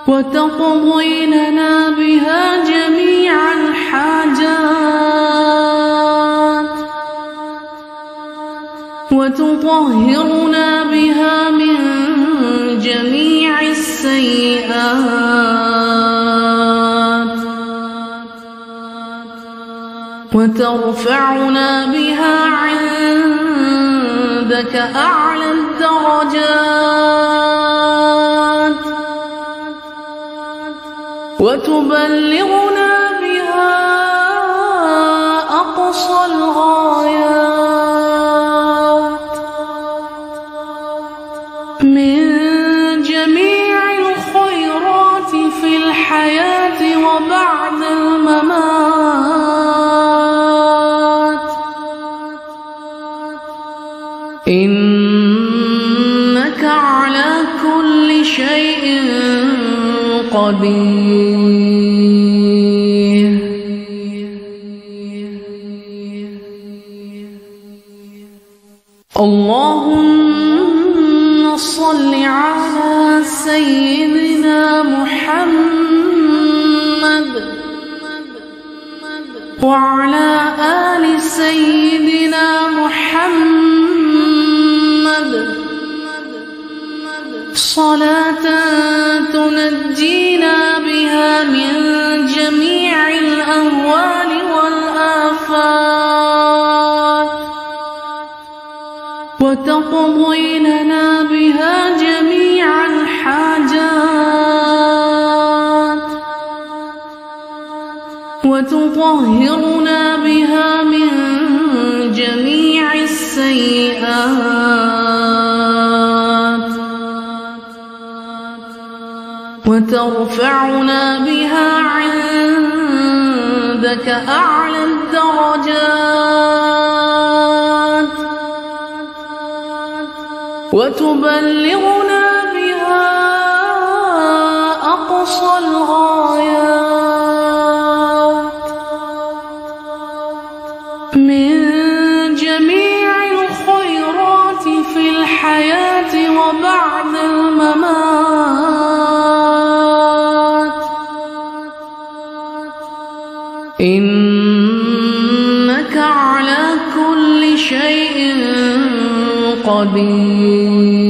وتقضي لنا بها جميع الحاجات وتطهرنا بها من جميع السيئات وترفعنا بها عندك أعلى الدرجات وتبلغنا بها أقصى الغايات من جميع الخيرات في الحياة وبعد الممات، إنك على كل شيء قدير. اللهم صل على سيدنا محمد وعلى آل سيدنا محمد صلاة تنجينا بها من جميع الأهوال والآفات، وتقضي لنا بها جميع الحاجات، وتطهرنا بها من جميع السيئات، وترفعنا بها عندك أعلى الدرجات، وتبلغنا بها أقصى الغايات. من جميع الخيرات في الحياة وبعد الممات، إنك على كل شيء قدير.